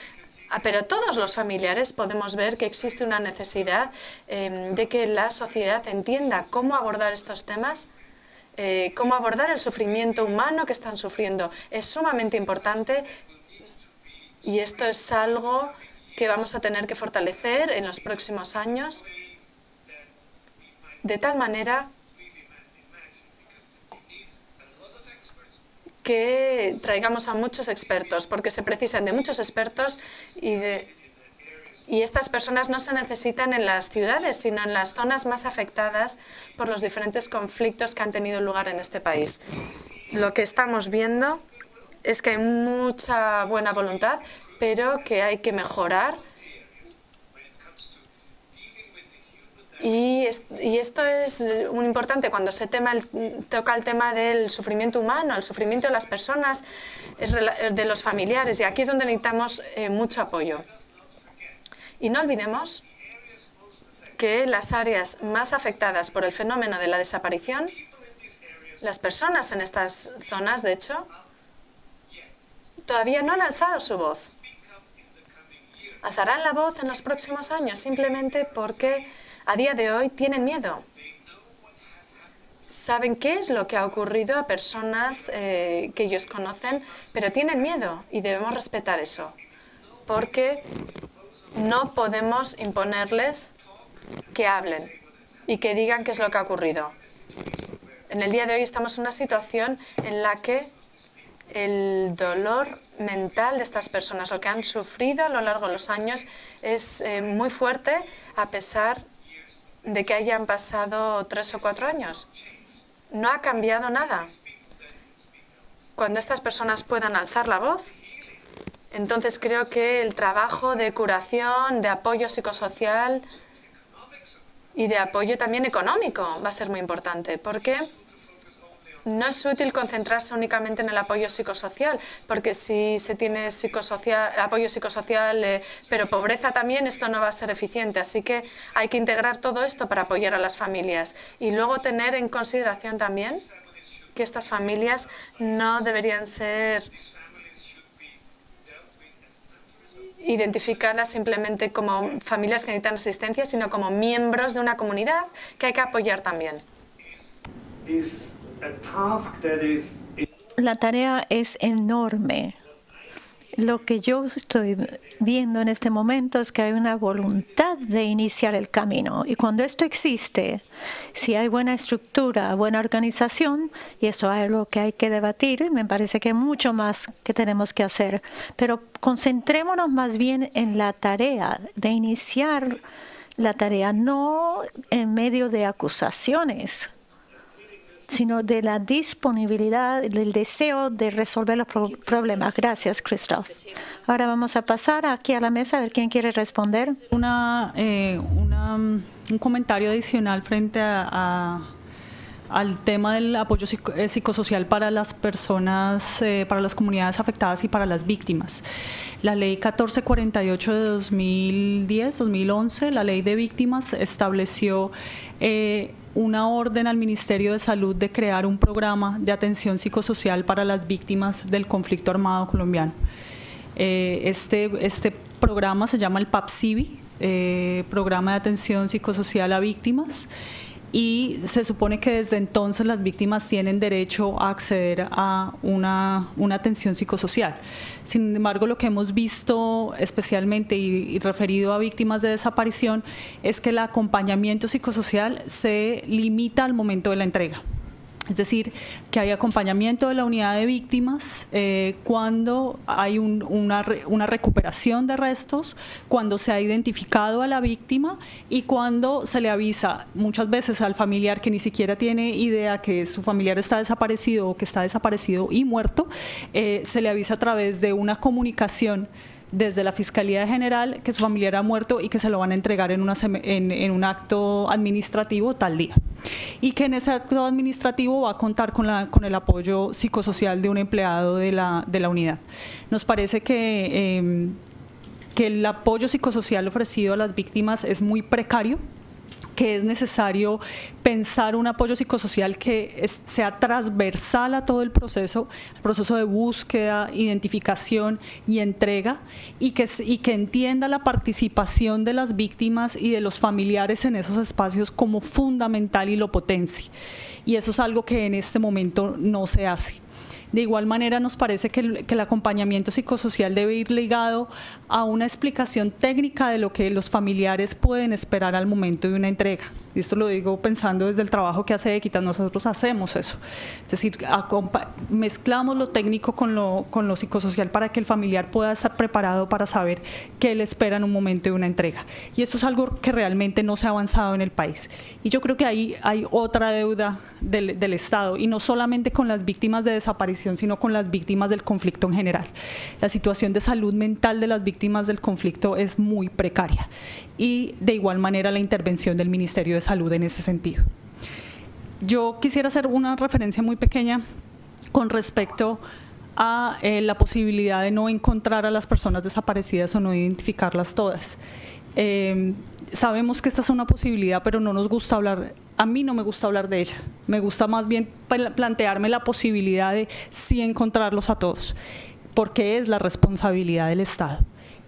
pero todos los familiares, podemos ver que existe una necesidad eh, de que la sociedad entienda cómo abordar estos temas, eh, cómo abordar el sufrimiento humano que están sufriendo. Es sumamente importante y esto es algo que vamos a tener que fortalecer en los próximos años, de tal manera que traigamos a muchos expertos, porque se precisan de muchos expertos y, de, y estas personas no se necesitan en las ciudades, sino en las zonas más afectadas por los diferentes conflictos que han tenido lugar en este país. Lo que estamos viendo es que hay mucha buena voluntad, pero que hay que mejorar. Y, es, y esto es muy importante cuando se tema el, toca el tema del sufrimiento humano, el sufrimiento de las personas, de los familiares, y aquí es donde necesitamos eh, mucho apoyo. Y no olvidemos que las áreas más afectadas por el fenómeno de la desaparición, las personas en estas zonas, de hecho, todavía no han alzado su voz. Alzarán la voz en los próximos años, simplemente porque a día de hoy tienen miedo. Saben qué es lo que ha ocurrido a personas eh, que ellos conocen, pero tienen miedo y debemos respetar eso, porque no podemos imponerles que hablen y que digan qué es lo que ha ocurrido. en el día de hoy estamos en una situación en la que el dolor mental de estas personas, lo que han sufrido a lo largo de los años, es eh, muy fuerte a pesar de que hayan pasado tres o cuatro años. No ha cambiado nada. Cuando estas personas puedan alzar la voz, entonces creo que el trabajo de curación, de apoyo psicosocial y de apoyo también económico va a ser muy importante, porque no es útil concentrarse únicamente en el apoyo psicosocial, porque si se tiene psicosocial, apoyo psicosocial, eh, pero pobreza también, esto no va a ser eficiente. Así que hay que integrar todo esto para apoyar a las familias. Y luego tener en consideración también que estas familias no deberían ser identificarlas simplemente como familias que necesitan asistencia, sino como miembros de una comunidad que hay que apoyar también. La tarea es enorme. Lo que yo estoy viendo en este momento es que hay una voluntad de iniciar el camino. Y cuando esto existe, si hay buena estructura, buena organización, y esto es algo que hay que debatir, me parece que hay mucho más que tenemos que hacer. Pero concentrémonos más bien en la tarea de iniciar la tarea, no en medio de acusaciones, sino de la disponibilidad, del deseo de resolver los pro problemas. Gracias, Christoph. Ahora vamos a pasar aquí a la mesa a ver quién quiere responder. Una, eh, una, un comentario adicional frente a, a, al tema del apoyo psico psicosocial para las personas, eh, para las comunidades afectadas y para las víctimas. La Ley catorce cuarenta y ocho de dos mil diez, dos mil once, la Ley de Víctimas, estableció eh, una orden al Ministerio de Salud de crear un programa de atención psicosocial para las víctimas del conflicto armado colombiano. Eh, este, este programa se llama el PAPSIVI, eh, Programa de Atención Psicosocial a Víctimas, y se supone que desde entonces las víctimas tienen derecho a acceder a una, una atención psicosocial. Sin embargo, lo que hemos visto especialmente y, y referido a víctimas de desaparición es que el acompañamiento psicosocial se limita al momento de la entrega. Es decir, que hay acompañamiento de la unidad de víctimas eh, cuando hay un, una, una recuperación de restos, cuando se ha identificado a la víctima y cuando se le avisa muchas veces al familiar, que ni siquiera tiene idea que su familiar está desaparecido o que está desaparecido y muerto, eh, se le avisa a través de una comunicación desde la Fiscalía General que su familiar ha muerto y que se lo van a entregar en, una, en, en un acto administrativo tal día. Y que en ese acto administrativo va a contar con, la, con el apoyo psicosocial de un empleado de la, de la unidad. Nos parece que, eh, que el apoyo psicosocial ofrecido a las víctimas es muy precario, que es necesario pensar un apoyo psicosocial que es, sea transversal a todo el proceso, el proceso de búsqueda, identificación y entrega, y que, y que entienda la participación de las víctimas y de los familiares en esos espacios como fundamental y lo potencie. Y eso es algo que en este momento no se hace. De igual manera, nos parece que el, que el acompañamiento psicosocial debe ir ligado a una explicación técnica de lo que los familiares pueden esperar al momento de una entrega. Y esto lo digo pensando desde el trabajo que hace Equitas, nosotros hacemos eso. Es decir, mezclamos lo técnico con lo, con lo psicosocial para que el familiar pueda estar preparado para saber qué le espera en un momento de una entrega. Y esto es algo que realmente no se ha avanzado en el país. Y yo creo que ahí hay otra deuda del, del Estado, y no solamente con las víctimas de desaparición, sino con las víctimas del conflicto en general. La situación de salud mental de las víctimas del conflicto es muy precaria, y de igual manera la intervención del Ministerio de Salud en ese sentido. Yo quisiera hacer una referencia muy pequeña con respecto a eh, la posibilidad de no encontrar a las personas desaparecidas o no identificarlas todas. Eh, sabemos que esta es una posibilidad, pero no nos gusta hablar. A mí no me gusta hablar de ella, me gusta más bien plantearme la posibilidad de sí encontrarlos a todos, porque es la responsabilidad del Estado.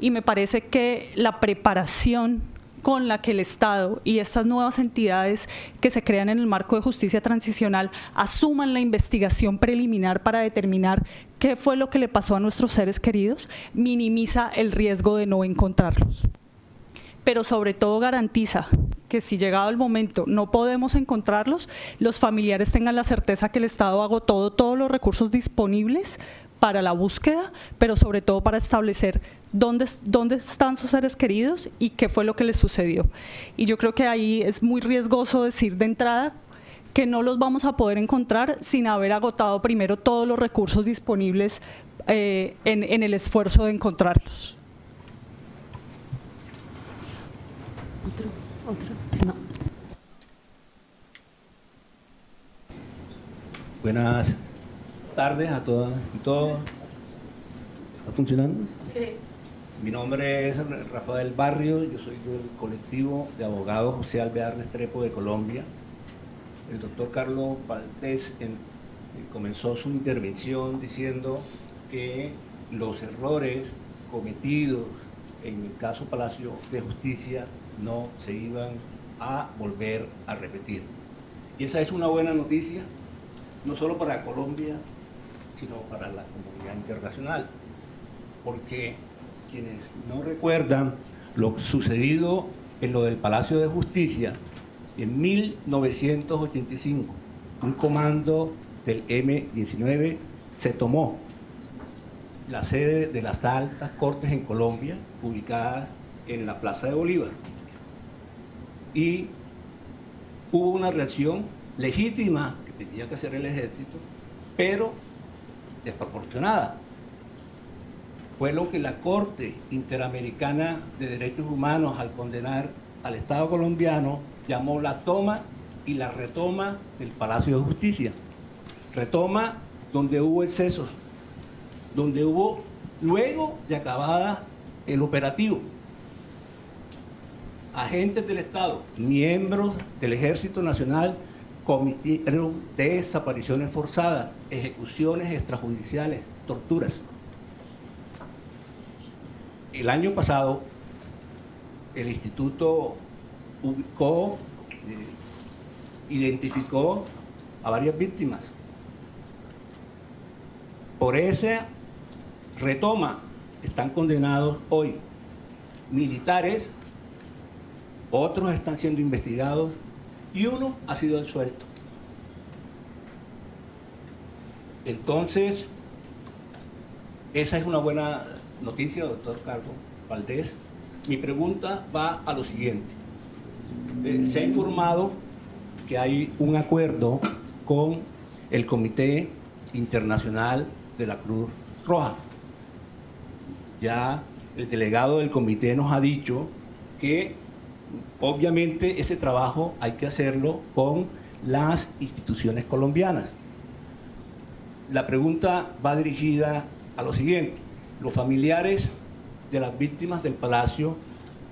Y me parece que la preparación con la que el Estado y estas nuevas entidades que se crean en el marco de justicia transicional asuman la investigación preliminar para determinar qué fue lo que le pasó a nuestros seres queridos, minimiza el riesgo de no encontrarlos. pero sobre todo garantiza que si llegado el momento no podemos encontrarlos, los familiares tengan la certeza que el Estado agotó todos los recursos disponibles para la búsqueda, pero sobre todo para establecer dónde, dónde están sus seres queridos y qué fue lo que les sucedió. Y yo creo que ahí es muy riesgoso decir de entrada que no los vamos a poder encontrar sin haber agotado primero todos los recursos disponibles eh, en, en el esfuerzo de encontrarlos. ¿Otro? ¿Otro? No. Buenas tardes a todas y todos. ¿Está funcionando? Sí. Mi nombre es Rafael Barrio, yo soy del colectivo de abogados José Alvear Restrepo de Colombia. El doctor Carlos Valdez comenzó su intervención diciendo que los errores cometidos en el caso Palacio de Justicia no se iban a volver a repetir. Y esa es una buena noticia, no solo para Colombia, sino para la comunidad internacional, porque quienes no recuerdan lo sucedido en lo del Palacio de Justicia, en mil novecientos ochenta y cinco, un comando del eme diecinueve se tomó la sede de las altas cortes en Colombia, ubicadas en la Plaza de Bolívar. Y hubo una reacción legítima que tenía que hacer el ejército, pero desproporcionada. Fue lo que la Corte Interamericana de Derechos Humanos, al condenar al Estado colombiano, llamó la toma y la retoma del Palacio de Justicia. Retoma donde hubo excesos, donde hubo, luego de acabada el operativo, agentes del Estado, miembros del Ejército Nacional cometieron desapariciones forzadas, ejecuciones extrajudiciales, torturas. El año pasado, el instituto ubicó, eh, identificó a varias víctimas. Por esa retoma están condenados hoy militares, otros están siendo investigados y uno ha sido absuelto. Entonces, esa es una buena noticia, doctor Carlos Valdez. Mi pregunta va a lo siguiente. Eh, se ha informado que hay un acuerdo con el Comité Internacional de la Cruz Roja. Ya el delegado del comité nos ha dicho que obviamente ese trabajo hay que hacerlo con las instituciones colombianas. La pregunta va dirigida a lo siguiente. Los familiares de las víctimas del Palacio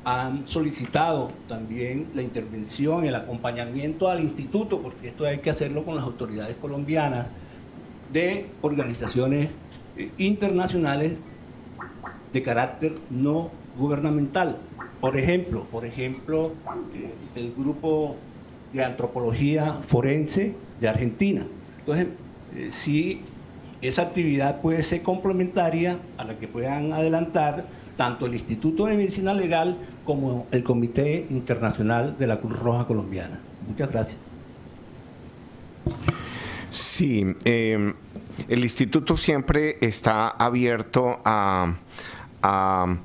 han solicitado también la intervención, el acompañamiento al instituto, porque esto hay que hacerlo con las autoridades colombianas, de organizaciones internacionales de carácter no gubernamental. Por ejemplo, por ejemplo el grupo de antropología forense de Argentina. Entonces, si esa actividad puede ser complementaria a la que puedan adelantar tanto el Instituto de Medicina Legal como el Comité Internacional de la Cruz Roja Colombiana. Muchas gracias. Sí, eh, el Instituto siempre está abierto a, a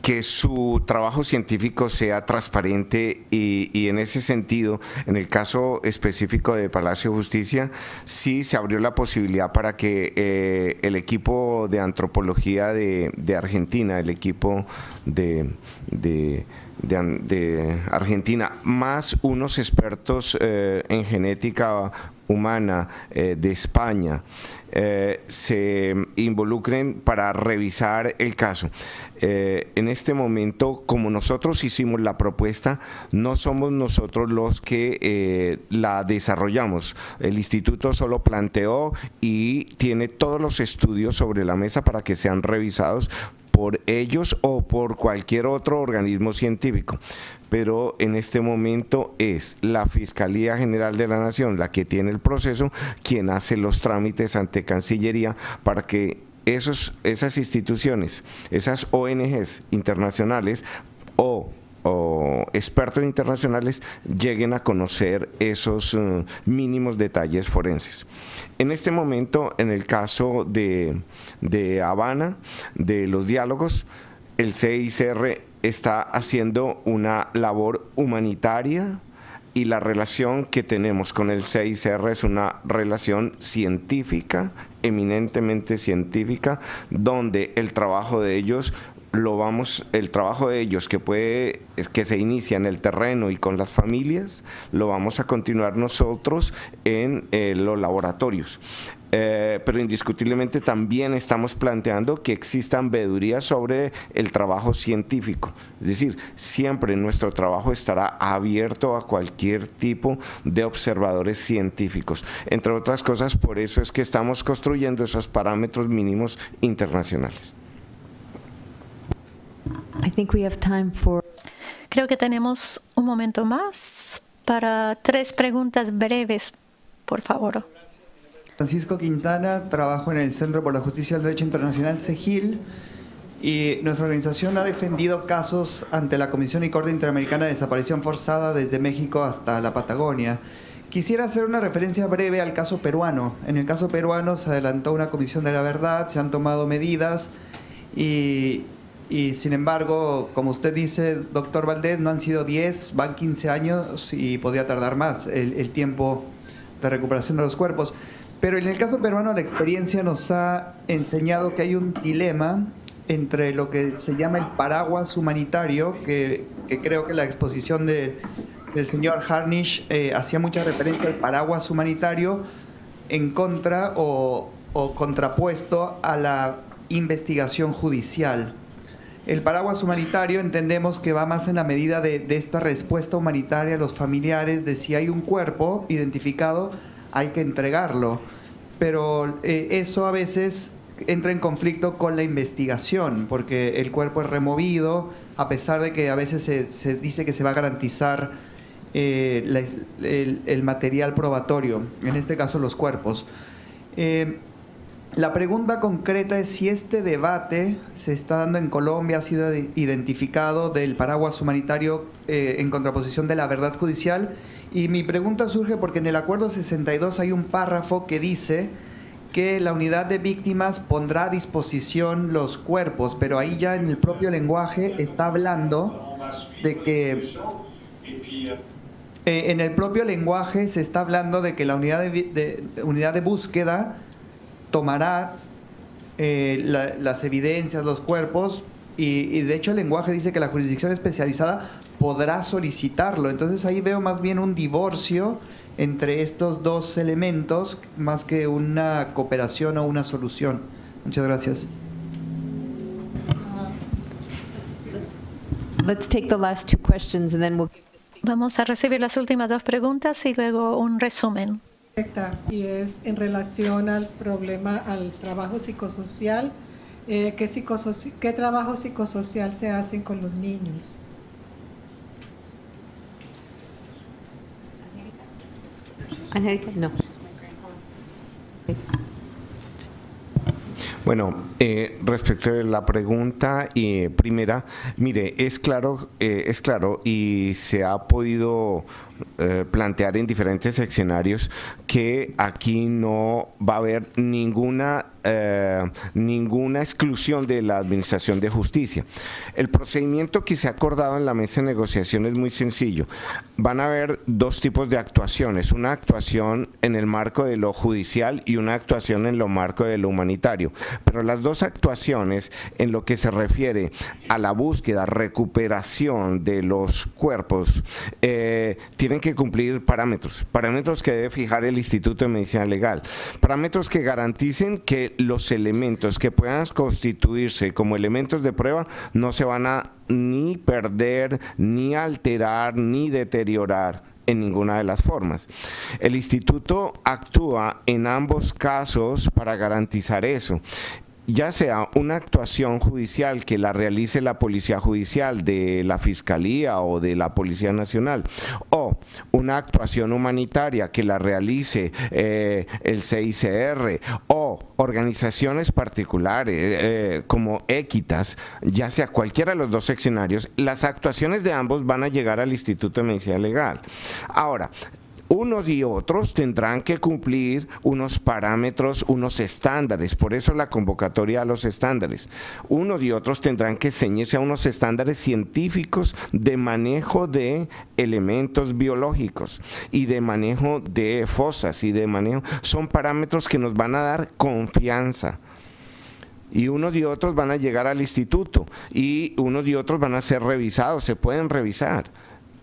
que su trabajo científico sea transparente y, y en ese sentido, en el caso específico de Palacio de Justicia, sí se abrió la posibilidad para que eh, el equipo de antropología de, de Argentina, el equipo de, de, de, de Argentina, más unos expertos eh, en genética humana eh, de España eh, se involucren para revisar el caso. Eh, en este momento, como nosotros hicimos la propuesta, no somos nosotros los que eh, la desarrollamos. El instituto solo planteó y tiene todos los estudios sobre la mesa para que sean revisados por ellos o por cualquier otro organismo científico. Pero en este momento es la Fiscalía General de la Nación la que tiene el proceso, quien hace los trámites ante Cancillería para que esos, esas instituciones, esas O N Ges internacionales o o expertos internacionales lleguen a conocer esos uh, mínimos detalles forenses. En este momento, en el caso de, de Habana, de los diálogos, el C I C R está haciendo una labor humanitaria, y la relación que tenemos con el C I C R es una relación científica, eminentemente científica, donde el trabajo de ellos lo vamos, el trabajo de ellos que puede, que se inicia en el terreno y con las familias, lo vamos a continuar nosotros en eh, los laboratorios. Eh, pero indiscutiblemente también estamos planteando que existan veedurías sobre el trabajo científico. Es decir, siempre nuestro trabajo estará abierto a cualquier tipo de observadores científicos. Entre otras cosas, por eso es que estamos construyendo esos parámetros mínimos internacionales. I think we have time for... Creo que tenemos un momento más para tres preguntas breves, por favor. Francisco Quintana, trabajo en el Centro por la Justicia del Derecho Internacional, CEGIL, y nuestra organización ha defendido casos ante la Comisión y Corte Interamericana de Desaparición Forzada desde México hasta la Patagonia. Quisiera hacer una referencia breve al caso peruano. En el caso peruano se adelantó una comisión de la verdad, se han tomado medidas y, y sin embargo, como usted dice, doctor Valdés, no han sido diez, van quince años y podría tardar más el, el tiempo de recuperación de los cuerpos. Pero en el caso peruano la experiencia nos ha enseñado que hay un dilema entre lo que se llama el paraguas humanitario, que, que creo que la exposición de, del señor Harnisch eh, hacía mucha referencia al paraguas humanitario, en contra o, o contrapuesto a la investigación judicial. El paraguas humanitario entendemos que va más en la medida de, de esta respuesta humanitaria a los familiares, de si hay un cuerpo identificado, hay que entregarlo, pero eh, eso a veces entra en conflicto con la investigación, porque el cuerpo es removido, a pesar de que a veces se, se dice que se va a garantizar eh, la, el, el material probatorio, en este caso los cuerpos. Eh, la pregunta concreta es si este debate se está dando en Colombia, ha sido identificado del paraguas humanitario eh, en contraposición de la verdad judicial. Y mi pregunta surge porque en el Acuerdo sesenta y dos hay un párrafo que dice que la unidad de víctimas pondrá a disposición los cuerpos, pero ahí ya en el propio lenguaje está hablando de que... Eh, en el propio lenguaje se está hablando de que la unidad de, de, de, unidad de búsqueda tomará eh, la, las evidencias, los cuerpos, y, y de hecho el lenguaje dice que la jurisdicción especializada podrá solicitarlo. Entonces ahí veo más bien un divorcio entre estos dos elementos más que una cooperación o una solución. Muchas gracias. Vamos a recibir las últimas dos preguntas y luego un resumen. Y es en relación al problema, al trabajo psicosocial. Eh, ¿qué, psicosoci- ¿Qué trabajo psicosocial se hace con los niños? Angélica, no. Bueno, eh, respecto a la pregunta eh, primera, mire, es claro, eh, es claro y se ha podido eh, plantear en diferentes escenarios que aquí no va a haber ninguna eh, ninguna exclusión de la Administración de Justicia. El procedimiento que se ha acordado en la mesa de negociación es muy sencillo. Van a haber dos tipos de actuaciones, una actuación en el marco de lo judicial y una actuación en lo marco de lo humanitario. Pero las dos actuaciones en lo que se refiere a la búsqueda, recuperación de los cuerpos, eh, tienen que cumplir parámetros, parámetros que debe fijar el Instituto de Medicina Legal, parámetros que garanticen que los elementos que puedan constituirse como elementos de prueba no se van a ni perder, ni alterar, ni deteriorar en ninguna de las formas. El instituto actúa en ambos casos para garantizar eso, ya sea una actuación judicial que la realice la Policía Judicial de la Fiscalía o de la Policía Nacional, o una actuación humanitaria que la realice eh, el C I C R, o organizaciones particulares eh, como Equitas, ya sea cualquiera de los dos seccionarios, las actuaciones de ambos van a llegar al Instituto de Medicina Legal. Ahora, unos y otros tendrán que cumplir unos parámetros, unos estándares, por eso la convocatoria a los estándares. Unos y otros tendrán que ceñirse a unos estándares científicos de manejo de elementos biológicos y de manejo de fosas y de manejo. Son parámetros que nos van a dar confianza. Y unos y otros van a llegar al instituto y unos y otros van a ser revisados, se pueden revisar.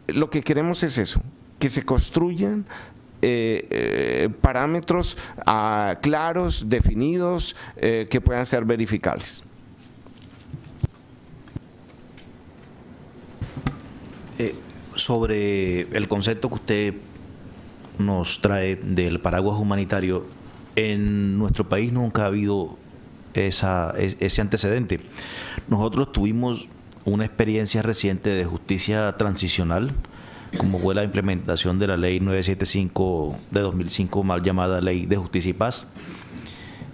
Lo que queremos es eso, que se construyan eh, eh, parámetros ah, claros, definidos, eh, que puedan ser verificables. Eh, sobre el concepto que usted nos trae del paraguas humanitario, en nuestro país nunca ha habido esa, ese antecedente. Nosotros tuvimos una experiencia reciente de justicia transicional, como fue la implementación de la Ley novecientos setenta y cinco de dos mil cinco, mal llamada Ley de Justicia y Paz,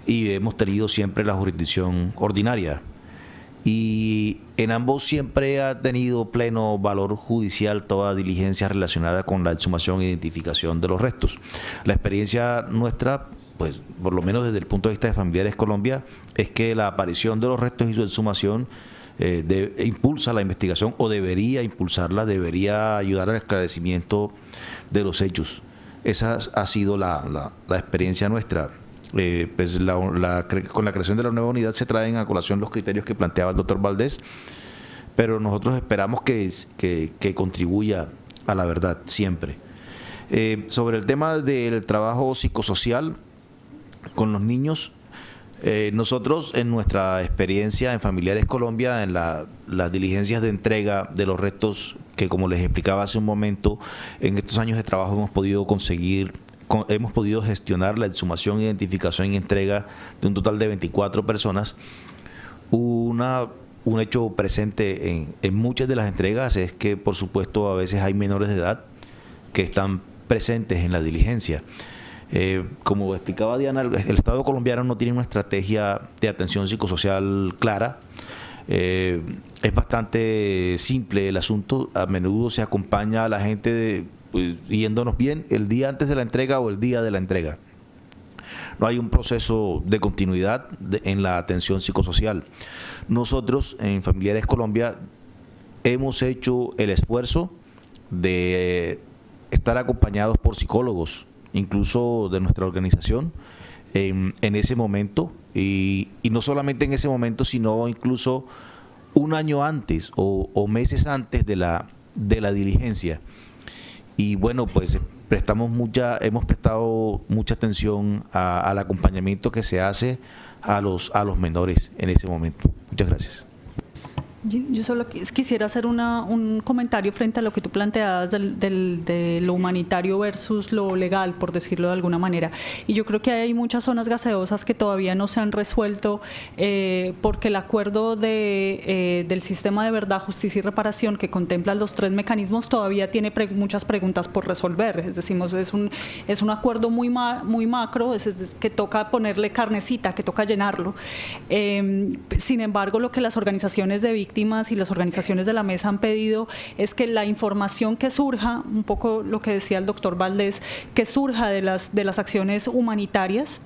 y hemos tenido siempre la jurisdicción ordinaria. Y en ambos siempre ha tenido pleno valor judicial toda diligencia relacionada con la exhumación e identificación de los restos. La experiencia nuestra, pues por lo menos desde el punto de vista de Familiares Colombia, es que la aparición de los restos y su exhumación Eh, de, impulsa la investigación, o debería impulsarla, debería ayudar al esclarecimiento de los hechos. Esa ha sido la, la, la experiencia nuestra. Eh, pues la, la, con la creación de la nueva unidad se traen a colación los criterios que planteaba el doctor Valdés, pero nosotros esperamos que, que, que contribuya a la verdad siempre. Eh, sobre el tema del trabajo psicosocial con los niños, Eh, nosotros en nuestra experiencia en Familiares Colombia, en la, las diligencias de entrega de los restos que, como les explicaba hace un momento, en estos años de trabajo hemos podido conseguir, con, hemos podido gestionar la exhumación, identificación y entrega de un total de veinticuatro personas. Una, un hecho presente en, en muchas de las entregas es que, por supuesto, a veces hay menores de edad que están presentes en la diligencia. Eh, como explicaba Diana, el, el Estado colombiano no tiene una estrategia de atención psicosocial clara. Eh, es bastante simple el asunto. A menudo se acompaña a la gente de, pues, yéndonos bien el día antes de la entrega o el día de la entrega. No hay un proceso de continuidad de, en la atención psicosocial. Nosotros en Familiares Colombia hemos hecho el esfuerzo de estar acompañados por psicólogos, incluso de nuestra organización, en, en ese momento, y, y no solamente en ese momento, sino incluso un año antes o, o meses antes de la, de la diligencia. Y bueno, pues prestamos mucha, hemos prestado mucha atención a, al acompañamiento que se hace a los, a los menores en ese momento. Muchas gracias. Yo solo quisiera hacer una, un comentario frente a lo que tú planteabas del, del, de lo humanitario versus lo legal, por decirlo de alguna manera. Y yo creo que hay muchas zonas gaseosas que todavía no se han resuelto eh, porque el acuerdo de, eh, del sistema de verdad, justicia y reparación, que contempla los tres mecanismos, todavía tiene pre muchas preguntas por resolver. Es decir, es un, es un acuerdo muy, ma muy macro, es, es, que toca ponerle carnecita, que toca llenarlo. Eh, sin embargo, lo que las organizaciones de víctimas y las organizaciones de la mesa han pedido es que la información que surja, un poco lo que decía el doctor Valdés, que surja de las, de las acciones humanitarias,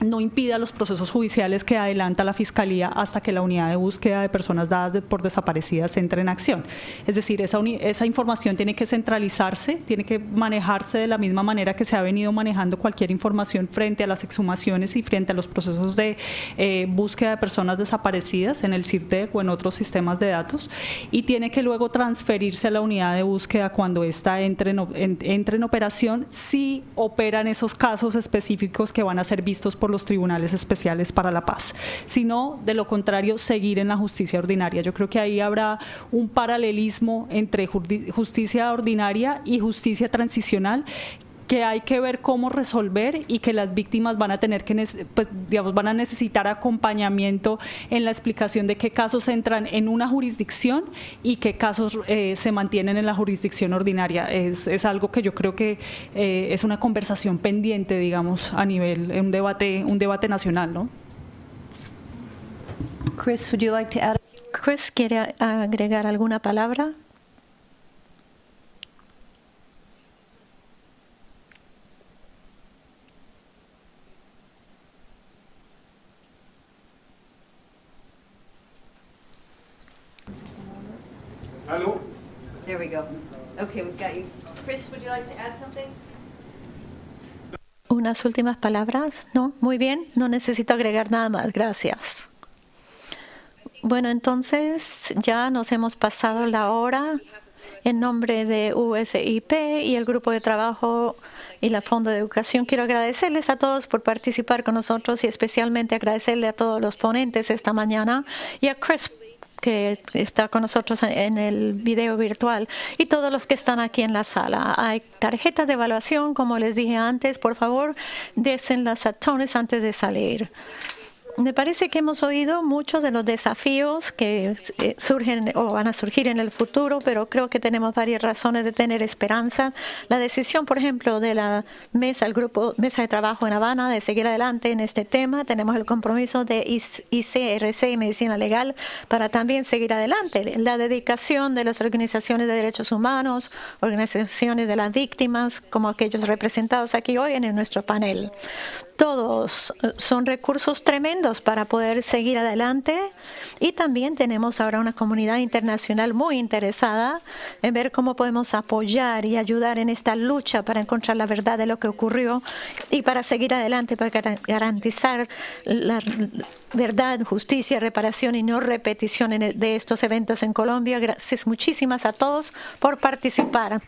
no impida los procesos judiciales que adelanta la Fiscalía hasta que la unidad de búsqueda de personas dadas de, por desaparecidas entre en acción. Es decir, esa, uni, esa información tiene que centralizarse, tiene que manejarse de la misma manera que se ha venido manejando cualquier información frente a las exhumaciones y frente a los procesos de eh, búsqueda de personas desaparecidas en el CIRDEC o en otros sistemas de datos, y tiene que luego transferirse a la unidad de búsqueda cuando ésta entre en, en, entre en operación, si operan esos casos específicos que van a ser vistos por los tribunales especiales para la paz, sino de lo contrario seguir en la justicia ordinaria. Yo creo que ahí habrá un paralelismo entre justicia ordinaria y justicia transicional que hay que ver cómo resolver y que las víctimas van a tener que, pues, digamos, van a necesitar acompañamiento en la explicación de qué casos entran en una jurisdicción y qué casos eh, se mantienen en la jurisdicción ordinaria. Es, es algo que yo creo que eh, es una conversación pendiente, digamos, a nivel, un debate, un debate nacional, ¿no? Chris, would you like to add? Chris, ¿quiere agregar alguna palabra? Hello. There we go. Okay, we've got you. Chris, would you like to add something? Unas últimas palabras, ¿no? Muy bien, no necesito agregar nada más, gracias. Bueno, entonces ya nos hemos pasado la hora. En nombre de U S I P y el Grupo de Trabajo y la Fondo de Educación, quiero agradecerles a todos por participar con nosotros y especialmente agradecerle a todos los ponentes esta mañana y a Chris, que está con nosotros en el video virtual, y todos los que están aquí en la sala. Hay tarjetas de evaluación, como les dije antes. Por favor, desen las atones antes de salir. Me parece que hemos oído muchos de los desafíos que surgen o van a surgir en el futuro, pero creo que tenemos varias razones de tener esperanza. La decisión, por ejemplo, de la mesa, el grupo Mesa de Trabajo en Habana, de seguir adelante en este tema. Tenemos el compromiso de I C R C y Medicina Legal para también seguir adelante. La dedicación de las organizaciones de derechos humanos, organizaciones de las víctimas, como aquellos representados aquí hoy en nuestro panel. Todos son recursos tremendos para poder seguir adelante, y también tenemos ahora una comunidad internacional muy interesada en ver cómo podemos apoyar y ayudar en esta lucha para encontrar la verdad de lo que ocurrió y para seguir adelante, para garantizar la verdad, justicia, reparación y no repetición de estos eventos en Colombia. Gracias muchísimas a todos por participar.